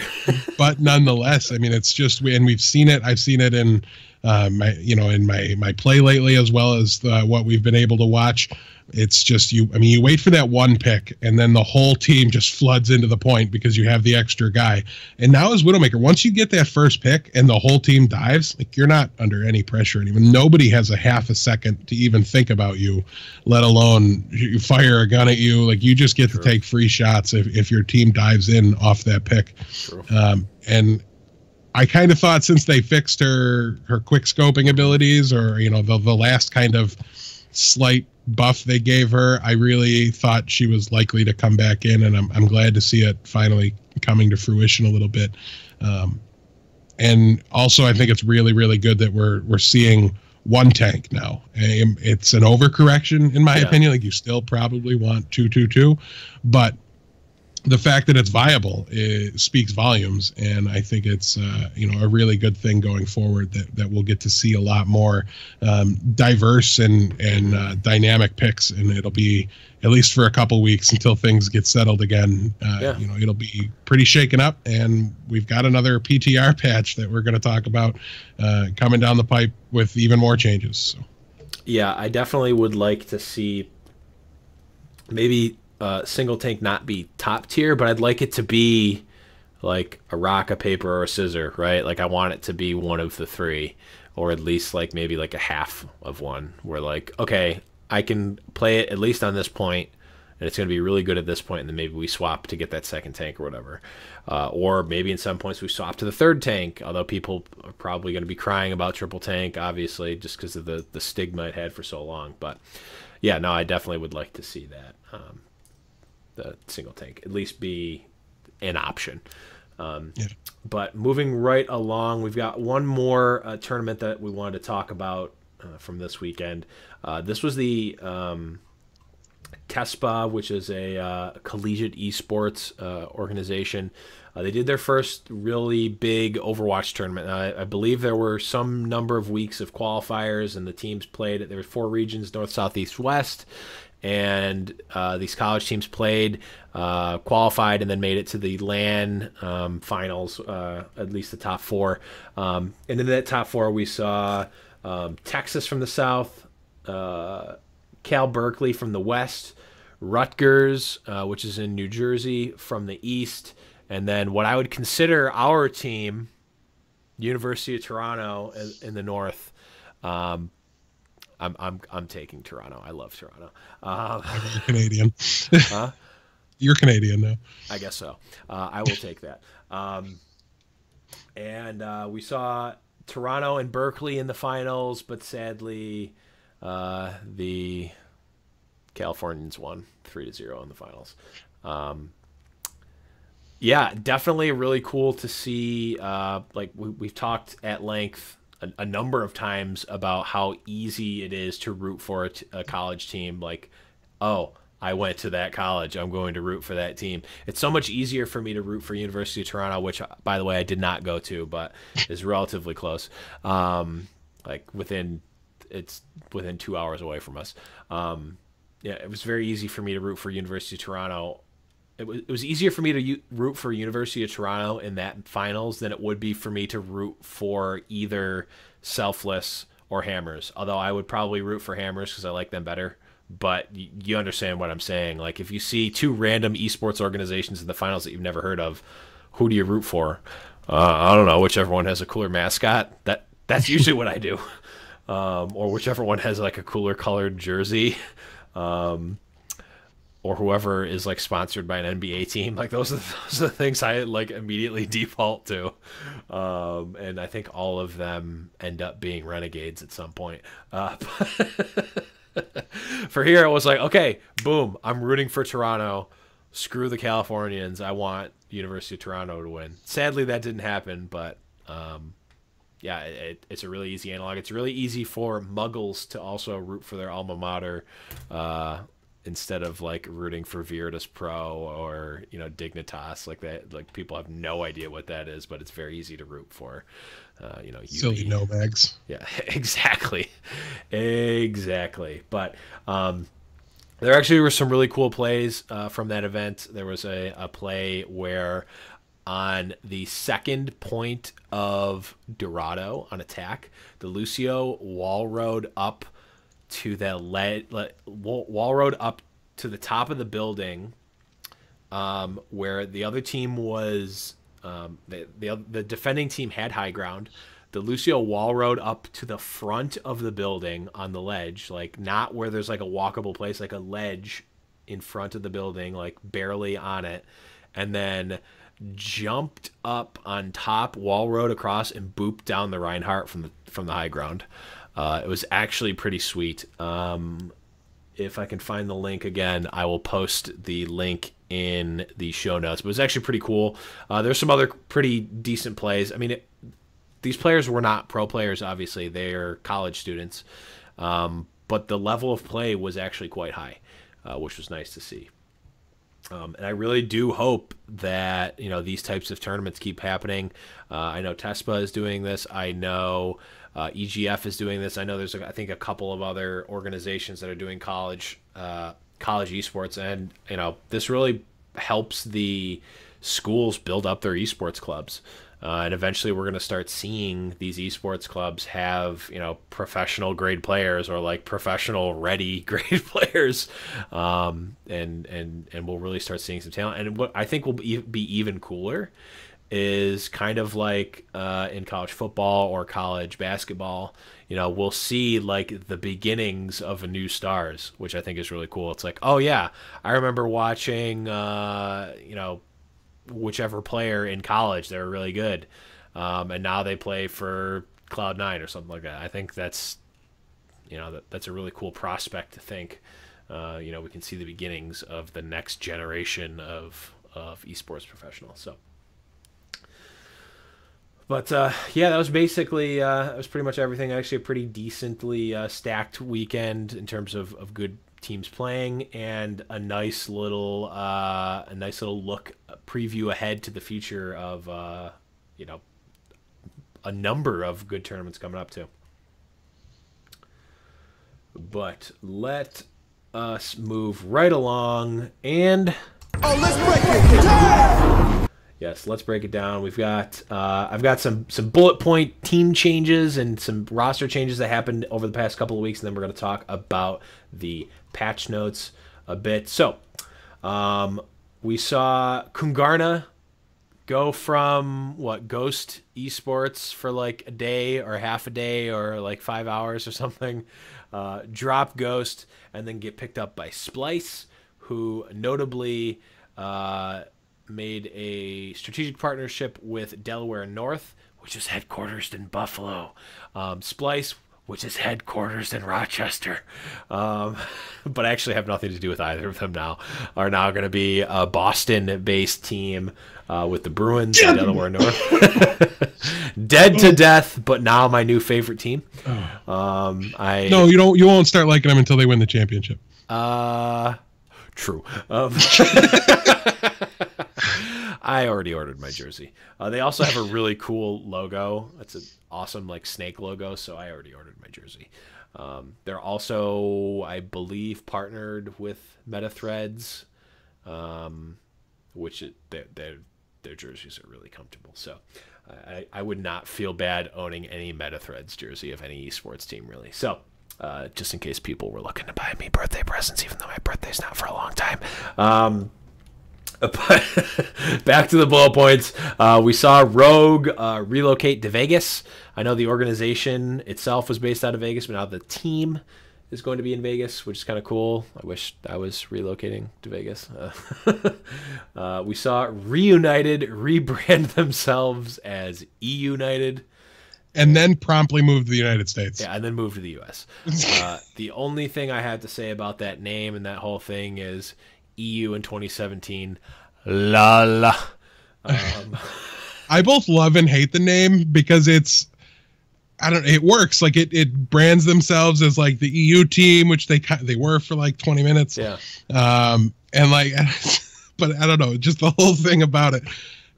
But nonetheless, I mean, it's just, and we've seen it. I've seen it in uh, my, you know, in my my play lately, as well as the, what we've been able to watch. It's just you. I mean, you wait for that one pick, and then the whole team just floods into the point because you have the extra guy. And now as Widowmaker, once you get that first pick and the whole team dives, like you're not under any pressure anymore. Nobody has a half a second to even think about you, let alone you fire a gun at you. Like you just get True. to take free shots if if your team dives in off that pick. True. Um, and I kind of thought since they fixed her her quick scoping abilities, or you know the the last kind of slight buff they gave her, I really thought she was likely to come back in, and I'm I'm glad to see it finally coming to fruition a little bit. Um, and also, I think it's really really good that we're we're seeing one tank now. It's an overcorrection in my yeah. opinion. Like you still probably want two two two, but the fact that it's viable, it speaks volumes, and I think it's uh, you know a really good thing going forward that that we'll get to see a lot more um, diverse and and uh, dynamic picks, and it'll be at least for a couple weeks until things get settled again. Uh, yeah. You know, it'll be pretty shaken up, and we've got another P T R patch that we're going to talk about uh, coming down the pipe with even more changes. So. Yeah, I definitely would like to see maybe. Uh, single tank not be top tier, but I'd like it to be like a rock, a paper, or a scissor, right? Like I want it to be one of the three, or at least like maybe like a half of one, where like, okay, I can play it at least on this point, and it's going to be really good at this point, and then maybe we swap to get that second tank or whatever. Uh, or maybe in some points we swap to the third tank, although people are probably going to be crying about triple tank, obviously, just because of the, the stigma it had for so long. But yeah, no, I definitely would like to see that. Um, the single tank at least be an option. Um, yeah. But moving right along, we've got one more uh, tournament that we wanted to talk about uh, from this weekend. Uh, this was the um, TESPA, which is a uh, collegiate esports uh, organization. Uh, they did their first really big Overwatch tournament. I, I believe there were some number of weeks of qualifiers, and the teams played. There were four regions, north, south, east, west. And uh, these college teams played, uh, qualified, and then made it to the LAN um, finals, uh, at least the top four. Um, and in that top four, we saw um, Texas from the south, uh, Cal Berkeley from the west, Rutgers, uh, which is in New Jersey, from the east, and then what I would consider our team, University of Toronto in, in the north. Um, I'm I'm I'm taking Toronto. I love Toronto. Um, You're Canadian. Huh? You're Canadian now. I guess so. Uh, I will take that. Um, and uh, we saw Toronto and Berkeley in the finals, but sadly, uh, the Californians won three to zero in the finals. Um, yeah, definitely really cool to see. Uh, like we, we've talked at length a number of times about how easy it is to root for a, t a college team. Like, oh, I went to that college. I'm going to root for that team. It's so much easier for me to root for University of Toronto, which, by the way, I did not go to, but is relatively close. Um, like within, it's within two hours away from us. Um, yeah, it was very easy for me to root for University of Toronto. It was, it was easier for me to u- root for University of Toronto in that finals than it would be for me to root for either Selfless or Hammers. Although I would probably root for Hammers because I like them better. But you understand what I'm saying. Like, if you see two random esports organizations in the finals that you've never heard of, who do you root for? Uh, I don't know. Whichever one has a cooler mascot. That that's usually what I do. Um, or whichever one has like a cooler colored jersey, um, or whoever is like sponsored by an N B A team. Like those are the, those are the things I like immediately default to. Um, and I think all of them end up being Renegades at some point. Uh, but for here, I was like, okay, boom, I'm rooting for Toronto. Screw the Californians. I want University of Toronto to win. Sadly, that didn't happen, but um, yeah, it, it's a really easy analog. It's really easy for muggles to also root for their alma mater uh, instead of like rooting for Virtus Pro or, you know, Dignitas like that. Like people have no idea what that is, but it's very easy to root for. Uh, you know, silly no bags. Yeah, exactly, exactly. But um, there actually were some really cool plays uh, from that event. There was a, a play where on the second point of Dorado on attack, the Lucio wall rode up to the lead, le wall rode up to the top of the building, um, where the other team was. Um, the, the the defending team had high ground. The Lucio wall rode up to the front of the building on the ledge, like not where there's like a walkable place, like a ledge in front of the building, like barely on it, and then jumped up on top, wall rode across, and booped down the Reinhardt from the from the high ground. Uh, it was actually pretty sweet. Um, if I can find the link again, I will post the link in the show notes, but it was actually pretty cool. Uh, there's some other pretty decent plays. I mean, it, these players were not pro players, obviously. They're college students. Um, but the level of play was actually quite high, uh, which was nice to see. Um, and I really do hope that, you know, these types of tournaments keep happening. Uh, I know TESPA is doing this. I know uh, E G F is doing this. I know there's, I think, a couple of other organizations that are doing college uh college esports, and you know this really helps the schools build up their esports clubs, uh, and eventually we're going to start seeing these esports clubs have you know professional grade players or like professional ready grade players, um, and and and we'll really start seeing some talent. And what I think will be even cooler is kind of like uh, in college football or college basketball, you know, we'll see like the beginnings of a new stars, which I think is really cool. It's like, oh yeah, I remember watching, uh, you know, whichever player in college, they were really good. Um, and now they play for Cloud Nine or something like that. I think that's, you know, that, that's a really cool prospect to think, uh, you know, we can see the beginnings of the next generation of, of esports professionals. So, But, uh, yeah, that was basically uh, – that was pretty much everything. Actually, a pretty decently uh, stacked weekend in terms of, of good teams playing, and a nice little uh, a nice little look, a preview ahead to the future of, uh, you know, a number of good tournaments coming up too. But let us move right along and – oh, let's break it down! Yes, let's break it down. We've got uh, I've got some some bullet point team changes and some roster changes that happened over the past couple of weeks, and then we're going to talk about the patch notes a bit. So um, we saw Kungarna go from what Ghost Esports for like a day or half a day or like five hours or something, uh, drop Ghost, and then get picked up by Splice, who notably. Uh, made a strategic partnership with Delaware North, which is headquartered in Buffalo, um, Splice, which is headquartered in Rochester, um, but actually have nothing to do with either of them now, are now going to be a Boston-based team uh, with the Bruins and Delaware North. Dead to death, but now my new favorite team. Um, I, no, you don't. You won't start liking them until they win the championship. Uh... True. Um, I already ordered my jersey. Uh, they also have a really cool logo. It's an awesome like snake logo, so I already ordered my jersey. Um, they're also, I believe, partnered with MetaThreads, um, which it, they, they, their jerseys are really comfortable. So I, I would not feel bad owning any MetaThreads jersey of any esports team, really. So uh, just in case people were looking to buy me birthday presents, even though my birthday's not for a long time. Um, but back to the blow points. Uh, we saw Rogue uh, relocate to Vegas. I know the organization itself was based out of Vegas, but now the team is going to be in Vegas, which is kind of cool. I wish I was relocating to Vegas. Uh, uh, we saw Reunited rebrand themselves as E-United. And then promptly moved to the United States. Yeah, and then moved to the U S Uh, the only thing I have to say about that name and that whole thing is E U in twenty seventeen. La la. Um, I both love and hate the name because it's, I don't, it works. Like it, it brands themselves as like the E U team, which they they were for like twenty minutes. Yeah. Um, and like, but I don't know, just the whole thing about it.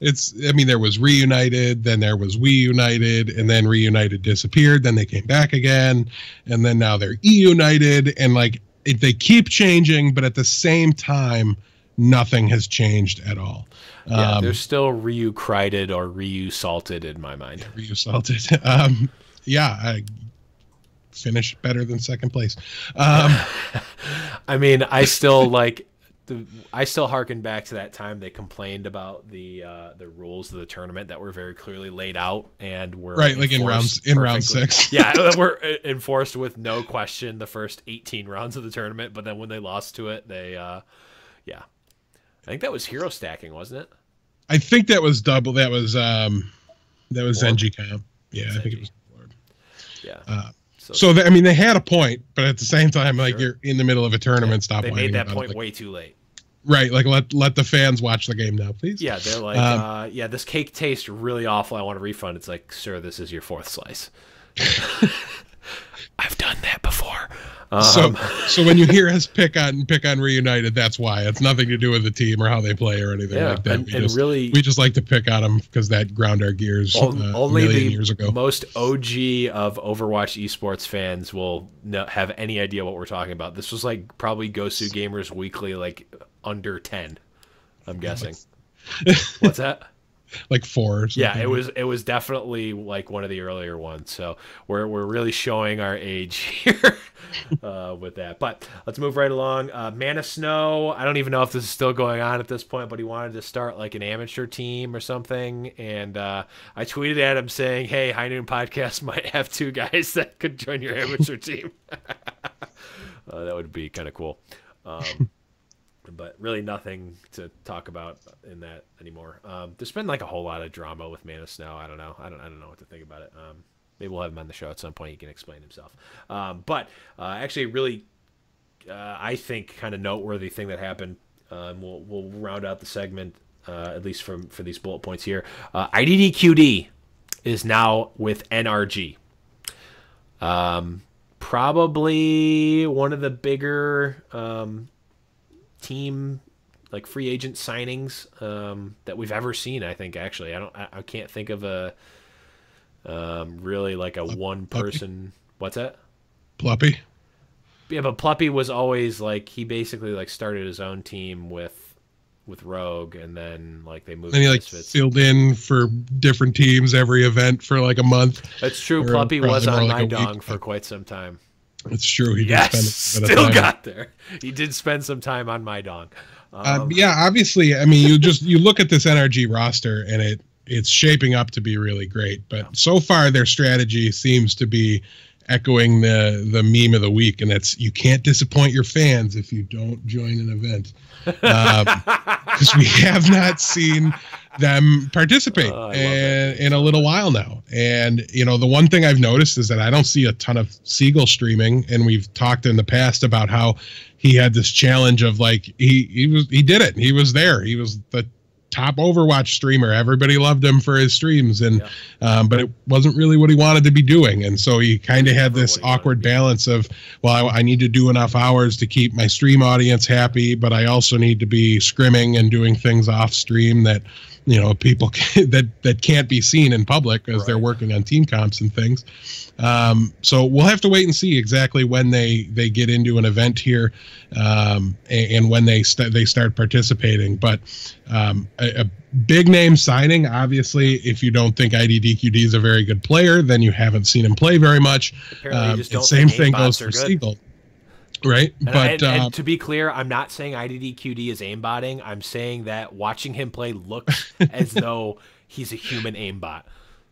It's, I mean, there was Reunited, then there was We United, and then Reunited disappeared. Then they came back again. And then now they're E United. And like, it, they keep changing, but at the same time, nothing has changed at all. Yeah, um, they're still Ryu Crited or Ryu Salted in my mind. Ryu Salted. Um, yeah, I finished better than second place. Um, I mean, I still like, the, I still hearken back to that time they complained about the uh, the rules of the tournament that were very clearly laid out and were right, like in rounds in round six. Yeah, were enforced with no question the first eighteen rounds of the tournament. But then when they lost to it, they, uh, yeah, I think that was hero stacking, wasn't it? I think that was double. That was um, that was N G Comp. Yeah, I think it was. Yeah. Uh, so, so they, I mean, they had a point, but at the same time, like sure. You're in the middle of a tournament. Yeah, stop. They made that point like, way too late. Right. Like let let the fans watch the game now, please. Yeah. They're like, um, uh, yeah, this cake tastes really awful. I want a refund. It's like, sir, this is your fourth slice. I've done that before. Um, so so when you hear us pick on pick on Reunited, that's why. It's nothing to do with the team or how they play or anything yeah, like that. And, we, and just, really, we just like to pick on them because that ground our gears on, uh, only a million the years ago. Most O G of Overwatch esports fans will not have any idea what we're talking about. This was like probably Gosu Gamers Weekly, like under ten, I'm guessing. What's that? Like four or something. Yeah, it was it was definitely like one of the earlier ones. So we're we're really showing our age here uh, with that. But let's move right along. Uh, Man of Snow. I don't even know if this is still going on at this point, but he wanted to start like an amateur team or something. And uh, I tweeted at him saying, "Hey, High Noon Podcast might have two guys that could join your amateur team." uh, that would be kind of cool. Um, but really nothing to talk about in that anymore. Um, there's been like a whole lot of drama with Man of Snow. I don't know. I don't, I don't know what to think about it. Um, maybe we'll have him on the show at some point. He can explain himself. Um, but uh, actually really, uh, I think kind of noteworthy thing that happened. Um, we'll, we'll round out the segment, uh, at least from, for these bullet points here. Uh, I D D Q D is now with N R G. Um, probably one of the bigger, um, team like free agent signings um that we've ever seen. I think actually I don't I, I can't think of a um really like a one person. What's that? Pluppy. Yeah, but Pluppy was always like he basically like started his own team with with Rogue and then like they moved and he like filled in for different teams every event for like a month. That's true. Pluppy was on my dong for quite some time. It's true. He yes, did spend still time. Got there. He did spend some time on my dong. Um, um, yeah, obviously. I mean, you just you look at this N R G roster, and it it's shaping up to be really great. But yeah. So far, their strategy seems to be echoing the the meme of the week, and that's you can't disappoint your fans if you don't join an event, because um, we have not seen them participate uh, in, in a little while now. And you know the one thing I've noticed is that I don't see a ton of Siegel streaming, and we've talked in the past about how he had this challenge of like he he was he did it he was there he was the top Overwatch streamer. Everybody loved him for his streams, and yeah. um, but it wasn't really what he wanted to be doing. And so he kind of had this awkward balance of, well, I, I need to do enough hours to keep my stream audience happy, but I also need to be scrimming and doing things off stream that, you know, people can, that that can't be seen in public as right. they're working on team comps and things. Um, so we'll have to wait and see exactly when they they get into an event here, um, and, and when they st they start participating. But um, a, a big name signing, obviously. If you don't think I D D Q D is a very good player, then you haven't seen him play very much. Um, the same thing goes for Siegel. Right, and, but and, and um, to be clear, I'm not saying I D D Q D is aimbotting. I'm saying that watching him play looks as though he's a human aimbot.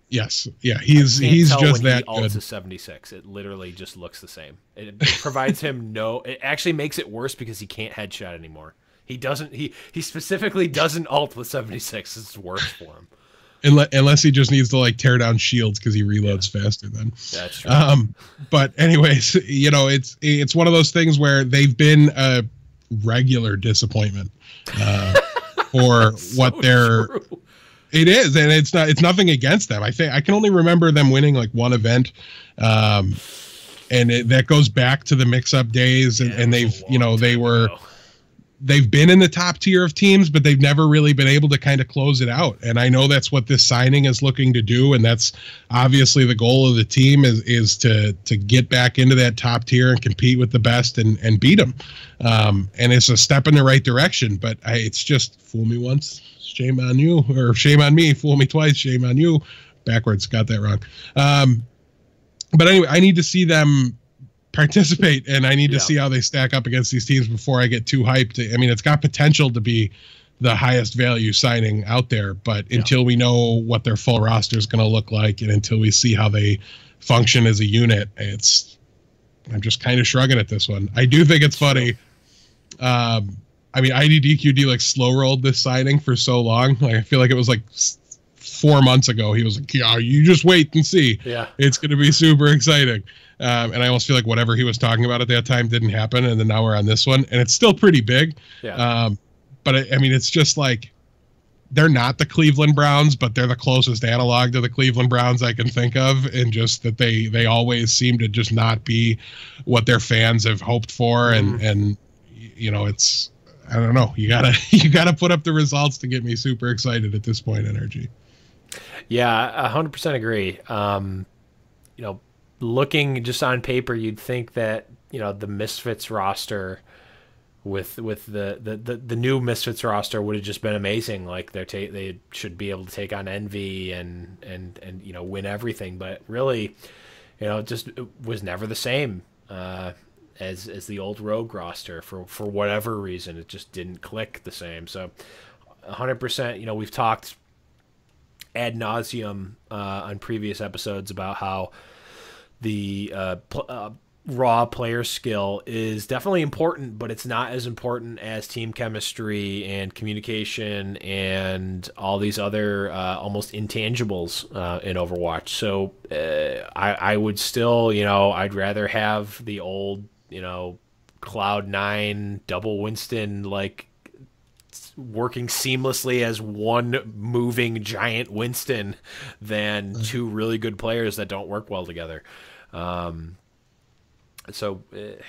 Yes, yeah, he's he's tell just when that he good. Ults a seventy-six. It literally just looks the same. It provides him no. It actually makes it worse because he can't headshot anymore. He doesn't. He he specifically doesn't ult with seventy-six. It's worse for him. Unless he just needs to like tear down shields because he reloads yeah. faster then. That's true. Um, but anyways, you know, it's it's one of those things where they've been a regular disappointment uh, for so what they're. True. It is, and it's not. It's nothing against them. I think I can only remember them winning like one event. Um, and it, that goes back to the mix-up days, and, yeah, and they've you know they were. Ago. They've been in the top tier of teams, but they've never really been able to kind of close it out. And I know that's what this signing is looking to do. And that's obviously the goal of the team is, is to, to get back into that top tier and compete with the best and, and beat them. Um, and it's a step in the right direction, but I, it's just fool me once, shame on you, or shame on me, fool me twice, shame on you. Backwards, got that wrong. Um, but anyway, I need to see them participate, and I need yeah. to see how they stack up against these teams before I get too hyped. I mean, it's got potential to be the highest value signing out there, but yeah. until we know what their full roster is going to look like and until we see how they function as a unit, it's I'm just kind of shrugging at this one. I do think it's funny. Um, I mean, I D D Q D like slow rolled this signing for so long. Like, I feel like it was like four months ago. He was like, "Yeah, you just wait and see. Yeah, it's going to be super exciting." Um, and I almost feel like whatever he was talking about at that time didn't happen. And then now we're on this one, and it's still pretty big. Yeah. Um, but I, I mean, it's just like, they're not the Cleveland Browns, but they're the closest analog to the Cleveland Browns I can think of. And just that they, they always seem to just not be what their fans have hoped for. And, mm-hmm. and, you know, it's, I don't know, you gotta, you gotta put up the results to get me super excited at this point, N R G. Yeah. A hundred percent agree. Um, you know, looking just on paper, you'd think that, you know, the Misfits roster with with the the, the, the new Misfits roster would have just been amazing. Like they're ta they should be able to take on Envy and and and you know win everything, but really, you know, it just it was never the same uh, as as the old Rogue roster for for whatever reason. It just didn't click the same. So, one hundred percent. You know, we've talked ad nauseum uh, on previous episodes about how the uh, pl uh, raw player skill is definitely important, but it's not as important as team chemistry and communication and all these other uh, almost intangibles uh, in Overwatch. So uh, I, I would still, you know, I'd rather have the old, you know, Cloud Nine, double Winston, like working seamlessly as one moving giant Winston than two really good players that don't work well together. Um, so uh,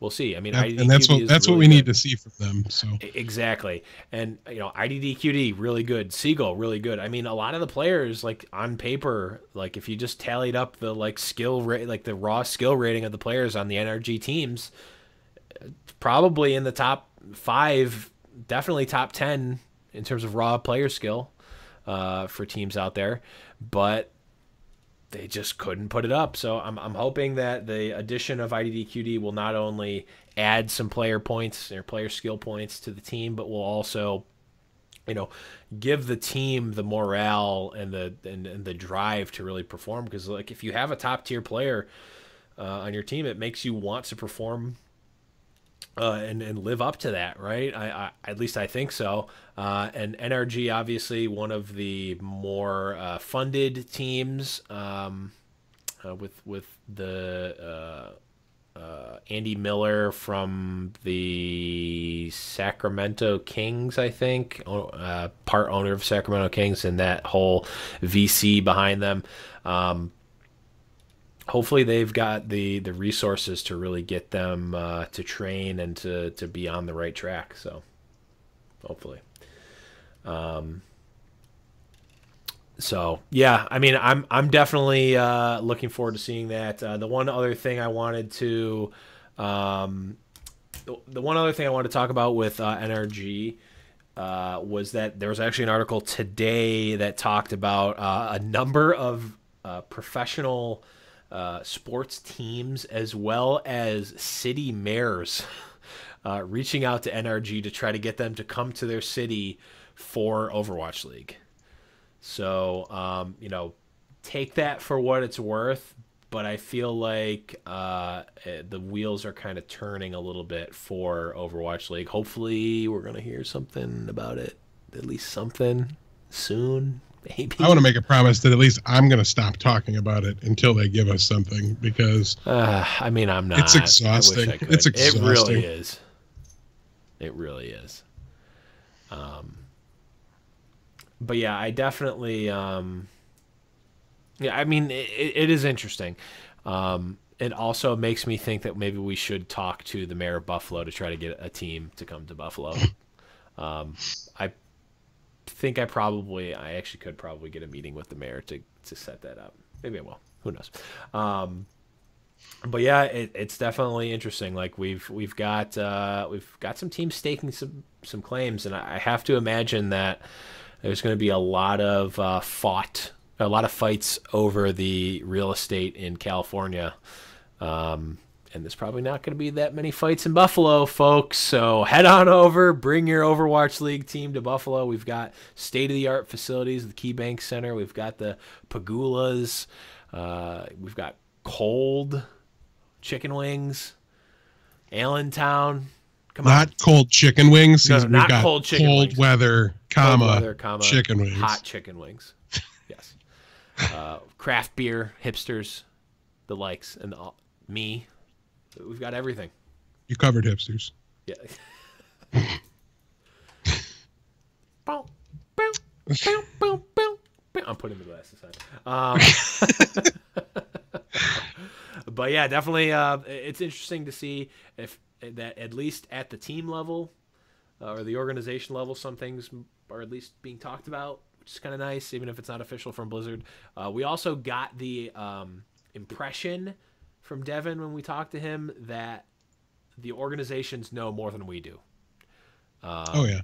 we'll see. I mean, and, and that's what that's really what we good. need to see from them. So exactly, and you know, I D D Q D really good, Siegel really good. I mean, a lot of the players like on paper, like if you just tallied up the like skill rate, like the raw skill rating of the players on the N R G teams, probably in the top five, definitely top ten in terms of raw player skill uh, for teams out there, but they just couldn't put it up. So I'm, I'm hoping that the addition of I D D Q D will not only add some player points or player skill points to the team, but will also, you know, give the team the morale and the, and, and the drive to really perform. Because like, if you have a top tier player uh, on your team, it makes you want to perform uh, and, and live up to that. Right. I, I, at least I think so. Uh, and N R G, obviously one of the more uh, funded teams um, uh, with with the uh, uh, Andy Miller from the Sacramento Kings, I think, uh, part owner of Sacramento Kings, and that whole V C behind them. Um, hopefully they've got the, the resources to really get them uh, to train and to, to be on the right track. So hopefully. Um, So yeah, I mean, I'm I'm definitely uh, looking forward to seeing that. Uh, the one other thing I wanted to, um, the, the one other thing I wanted to talk about with uh, N R G uh, was that there was actually an article today that talked about uh, a number of uh, professional uh, sports teams as well as city mayors uh, reaching out to N R G to try to get them to come to their city for Overwatch League. So, um, you know, take that for what it's worth, but I feel like uh, the wheels are kind of turning a little bit for Overwatch League. Hopefully we're going to hear something about it, at least something soon, maybe. I want to make a promise that at least I'm going to stop talking about it until they give us something, because... Uh, I mean, I'm not. It's exhausting. I wish I could. It's exhausting. It really is. It really is. Um... But yeah, I definitely, um, yeah, I mean, it, it is interesting. Um, it also makes me think that maybe we should talk to the mayor of Buffalo to try to get a team to come to Buffalo. Um, I think I probably, I actually could probably get a meeting with the mayor to, to set that up. Maybe I will. Who knows? Um, but yeah, it, it's definitely interesting. Like we've, we've got, uh, we've got some teams staking some, some claims, and I have to imagine that there's going to be a lot of uh, fought, a lot of fights over the real estate in California, um, and there's probably not going to be that many fights in Buffalo, folks. So head on over, bring your Overwatch League team to Buffalo. We've got state-of-the-art facilities, the KeyBank Center. We've got the Pagulas. Uh, we've got cold chicken wings, Allentown. Come not on. Cold chicken wings. No, no, not got cold chicken cold wings. Weather, comma, cold weather, comma, chicken wings. Hot chicken wings. Yes. Uh, craft beer, hipsters, the likes, and all, me. We've got everything. You covered hipsters. Yeah. I'm putting the glasses on. Um, but yeah, definitely. Uh, it's interesting to see if. That at least at the team level uh, or the organization level, some things are at least being talked about, which is kind of nice, even if it's not official from Blizzard. Uh, we also got the um, impression from Devin when we talked to him that the organizations know more than we do. Uh, oh, yeah.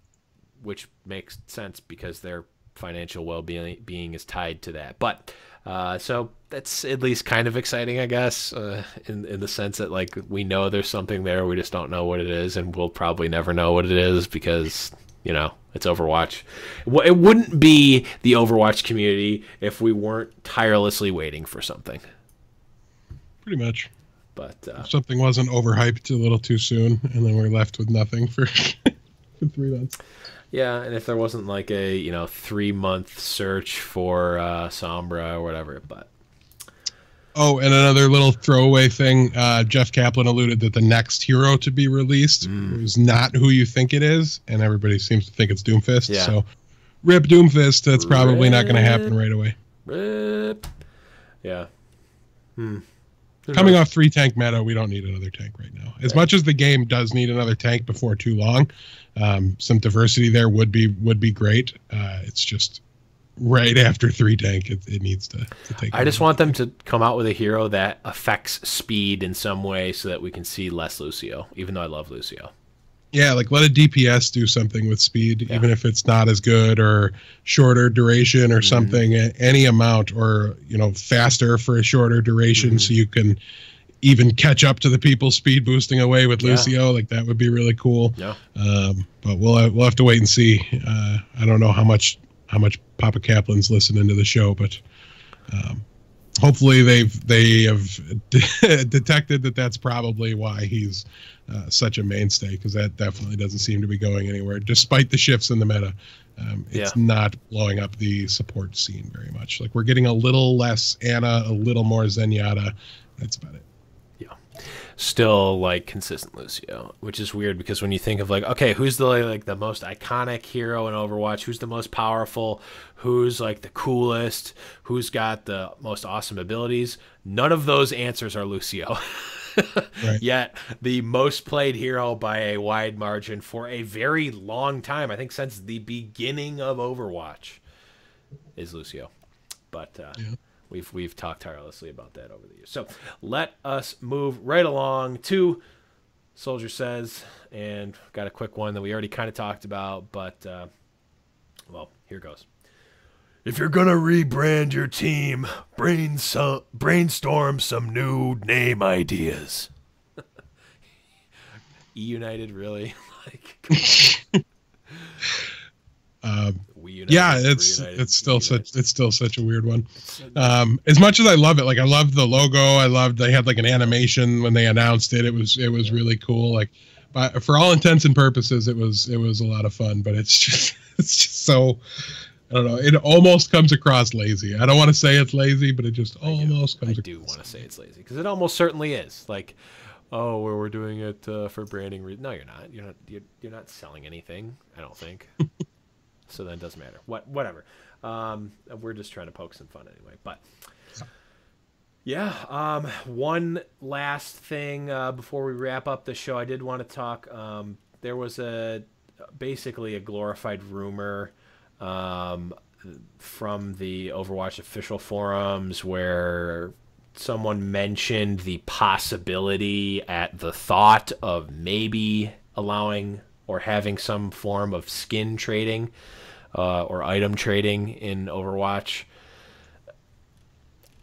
Which makes sense because their financial well-being being is tied to that. But uh, so... that's at least kind of exciting, I guess, uh, in, in the sense that, like, we know there's something there. We just don't know what it is, and we'll probably never know what it is because, you know, it's Overwatch. It wouldn't be the Overwatch community if we weren't tirelessly waiting for something. Pretty much. But uh, if something wasn't overhyped a little too soon, and then we're left with nothing for, for three months. Yeah, and if there wasn't, like, a, you know, three-month search for uh, Sombra or whatever, but... Oh, and another little throwaway thing. Uh, Jeff Kaplan alluded that the next hero to be released mm. is not who you think it is, and everybody seems to think it's Doomfist. Yeah. So, rip Doomfist. That's rip. Probably not going to happen right away. Rip. Yeah. Hmm. Coming off three tank meta, we don't need another tank right now. As right. much as the game does need another tank before too long, um, some diversity there would be would be great. Uh, it's just. Right after three tank, it, it needs to, to take. I just want them to come out with a hero that affects speed in some way, so that we can see less Lucio. Even though I love Lucio. Yeah, like let a D P S do something with speed, yeah. even if it's not as good or shorter duration or mm-hmm. something. Any amount, or you know, faster for a shorter duration, mm-hmm. so you can even catch up to the people speed boosting away with Lucio. Yeah. Like that would be really cool. Yeah. Um, but we'll we'll have to wait and see. Uh, I don't know how much. how much Papa Kaplan's listening to the show, but um, hopefully they've they have de detected that that's probably why he's uh, such a mainstay, because that definitely doesn't seem to be going anywhere, despite the shifts in the meta. Um, it's yeah. not blowing up the support scene very much. Like we're getting a little less Anna, a little more Zenyatta. That's about it. Yeah. still like consistent Lucio, which is weird because when you think of like, okay, who's the like the most iconic hero in Overwatch, who's the most powerful, who's like the coolest, who's got the most awesome abilities, none of those answers are Lucio. Right. Yet the most played hero by a wide margin for a very long time, I think since the beginning of Overwatch, is Lucio. But uh, yeah. we've we've talked tirelessly about that over the years. So let us move right along to Soldier Says, and got a quick one that we already kind of talked about, but uh, well, here goes. If you're going to rebrand your team, brain some, brainstorm some new name ideas. E-United, really? Like, um, we United, yeah, it's Reunited, it's still E-United. such it's still such a weird one. Um, as much as I love it, like I love the logo. I loved they had like an animation when they announced it. It was it was really cool. Like, but for all intents and purposes, it was it was a lot of fun. But it's just it's just so. I don't know. It almost comes across lazy. I don't want to say it's lazy, but it just almost comes across. I do want to say it's lazy because it almost certainly is. Like, oh, we're we're doing it uh, for branding reasons. No, you're not. You're not. You're, you're not selling anything. I don't think. So then it doesn't matter. What? Whatever. Um, we're just trying to poke some fun anyway. But yeah. Um, one last thing uh, before we wrap up the show, I did want to talk. Um, there was a basically a glorified rumor. Um, from the Overwatch official forums where someone mentioned the possibility at the thought of maybe allowing or having some form of skin trading uh, or item trading in Overwatch.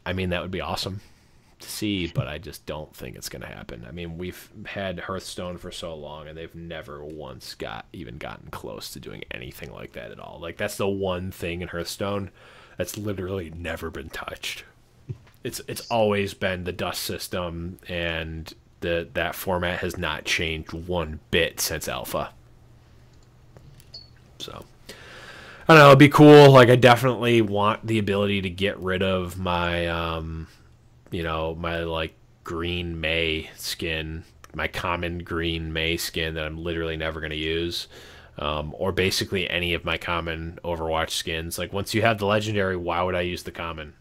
I mean, that would be awesome to see, but I just don't think it's going to happen. I mean, we've had Hearthstone for so long and they've never once got even gotten close to doing anything like that at all. Like, that's the one thing in Hearthstone that's literally never been touched. It's it's always been the dust system, and the that format has not changed one bit since Alpha. So I don't know, it'd be cool. Like, I definitely want the ability to get rid of my um you know, my like green May skin, my common green May skin that I'm literally never going to use, um, or basically any of my common Overwatch skins. Like, once you have the legendary, why would I use the common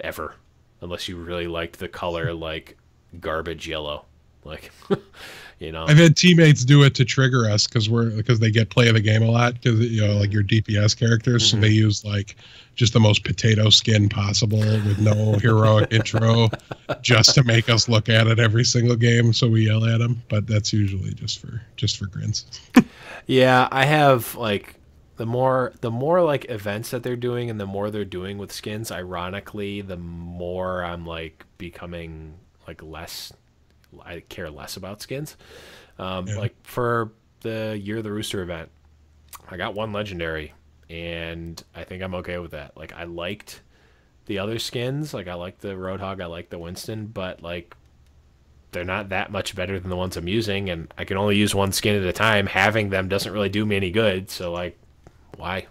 ever? Unless you really liked the color, like garbage yellow, like, you know, I've had teammates do it to trigger us. Cause we're, because they get play of the game a lot. Cause you know, like your D P S characters. Mm-hmm. So they use like just the most potato skin possible with no heroic intro just to make us look at it every single game. So we yell at them, but that's usually just for, just for grins. Yeah. I have like the more, the more like events that they're doing and the more they're doing with skins, ironically, the more I'm like becoming like less, I care less about skins. Um, yeah. Like for the Year of the Rooster event, I got one legendary, and I think I'm okay with that. Like, I liked the other skins. Like, I liked the Roadhog, I liked the Winston, but like they're not that much better than the ones I'm using, and I can only use one skin at a time. Having them doesn't really do me any good. So like, why?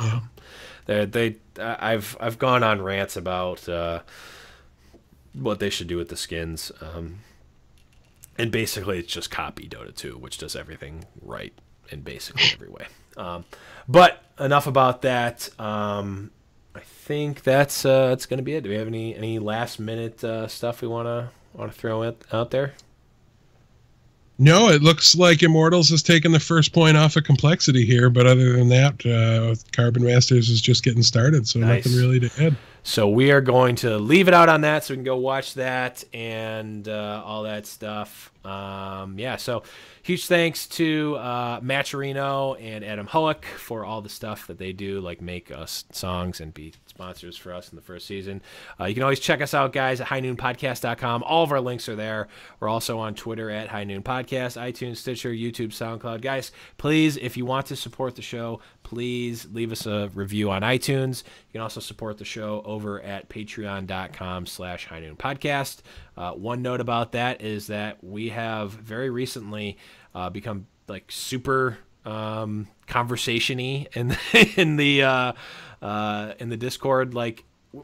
Yeah. Um, they, they, I've, I've gone on rants about, uh, what they should do with the skins, um, and basically it's just copy Dota two, which does everything right in basically every way. Um, but enough about that. Um, I think that's uh, that's gonna be it. Do we have any any last minute uh, stuff we wanna wanna throw it out there? No, it looks like Immortals has taken the first point off of Complexity here, but other than that, uh, Carbon Masters is just getting started, so nice. Nothing really to add. So we are going to leave it out on that so we can go watch that and uh, all that stuff. Um, yeah, so huge thanks to uh, Matcherino and Adam Hoek for all the stuff that they do, like make us songs and be sponsors for us in the first season. Uh, you can always check us out, guys, at high noon podcast dot com. All of our links are there. We're also on Twitter at High Noon Podcast, iTunes, Stitcher, YouTube, SoundCloud. Guys, please, if you want to support the show, please leave us a review on iTunes. You can also support the show over at patreon dot com slash high noon podcast. Uh, one note about that is that we have very recently uh, become like super um, conversation-y in the, in the uh, uh, in the Discord. Like,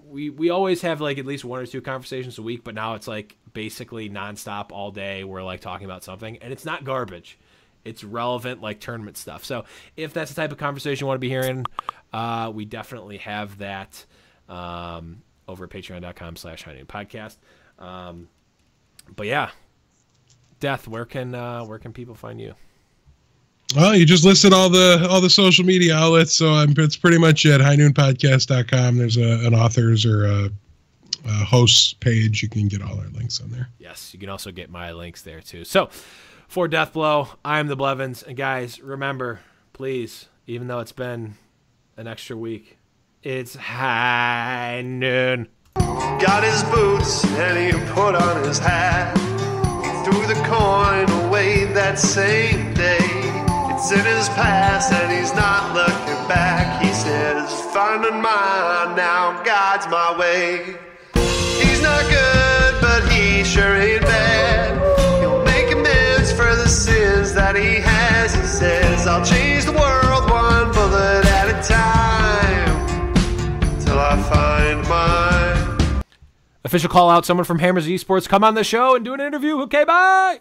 we we always have like at least one or two conversations a week, but now it's like basically nonstop all day. We're like talking about something, and it's not garbage. It's relevant, like tournament stuff. So if that's the type of conversation you want to be hearing, uh, we definitely have that um, over at patreon dot com slash high noon podcast. Um, but yeah, Death, where can uh, where can people find you? Well, you just listed all the all the social media outlets, so I'm, it's pretty much at high noon podcast dot com. There's a, an authors or a, a hosts page. You can get all our links on there. Yes, you can also get my links there too. So for Deathblow, I'm the Blevins, and guys, remember, please, even though it's been an extra week, it's high noon. Got his boots and he put on his hat. He threw the coin away that same day. It's in his past and he's not looking back. He says, finding mine now, God's my way. He's not good, but he sure ain't bad. He'll make amends for the sins that he has. He says, I'll change the world one bullet at a time, till I find mine. Official call out, someone from Hammers Esports, come on the show and do an interview. Okay, bye.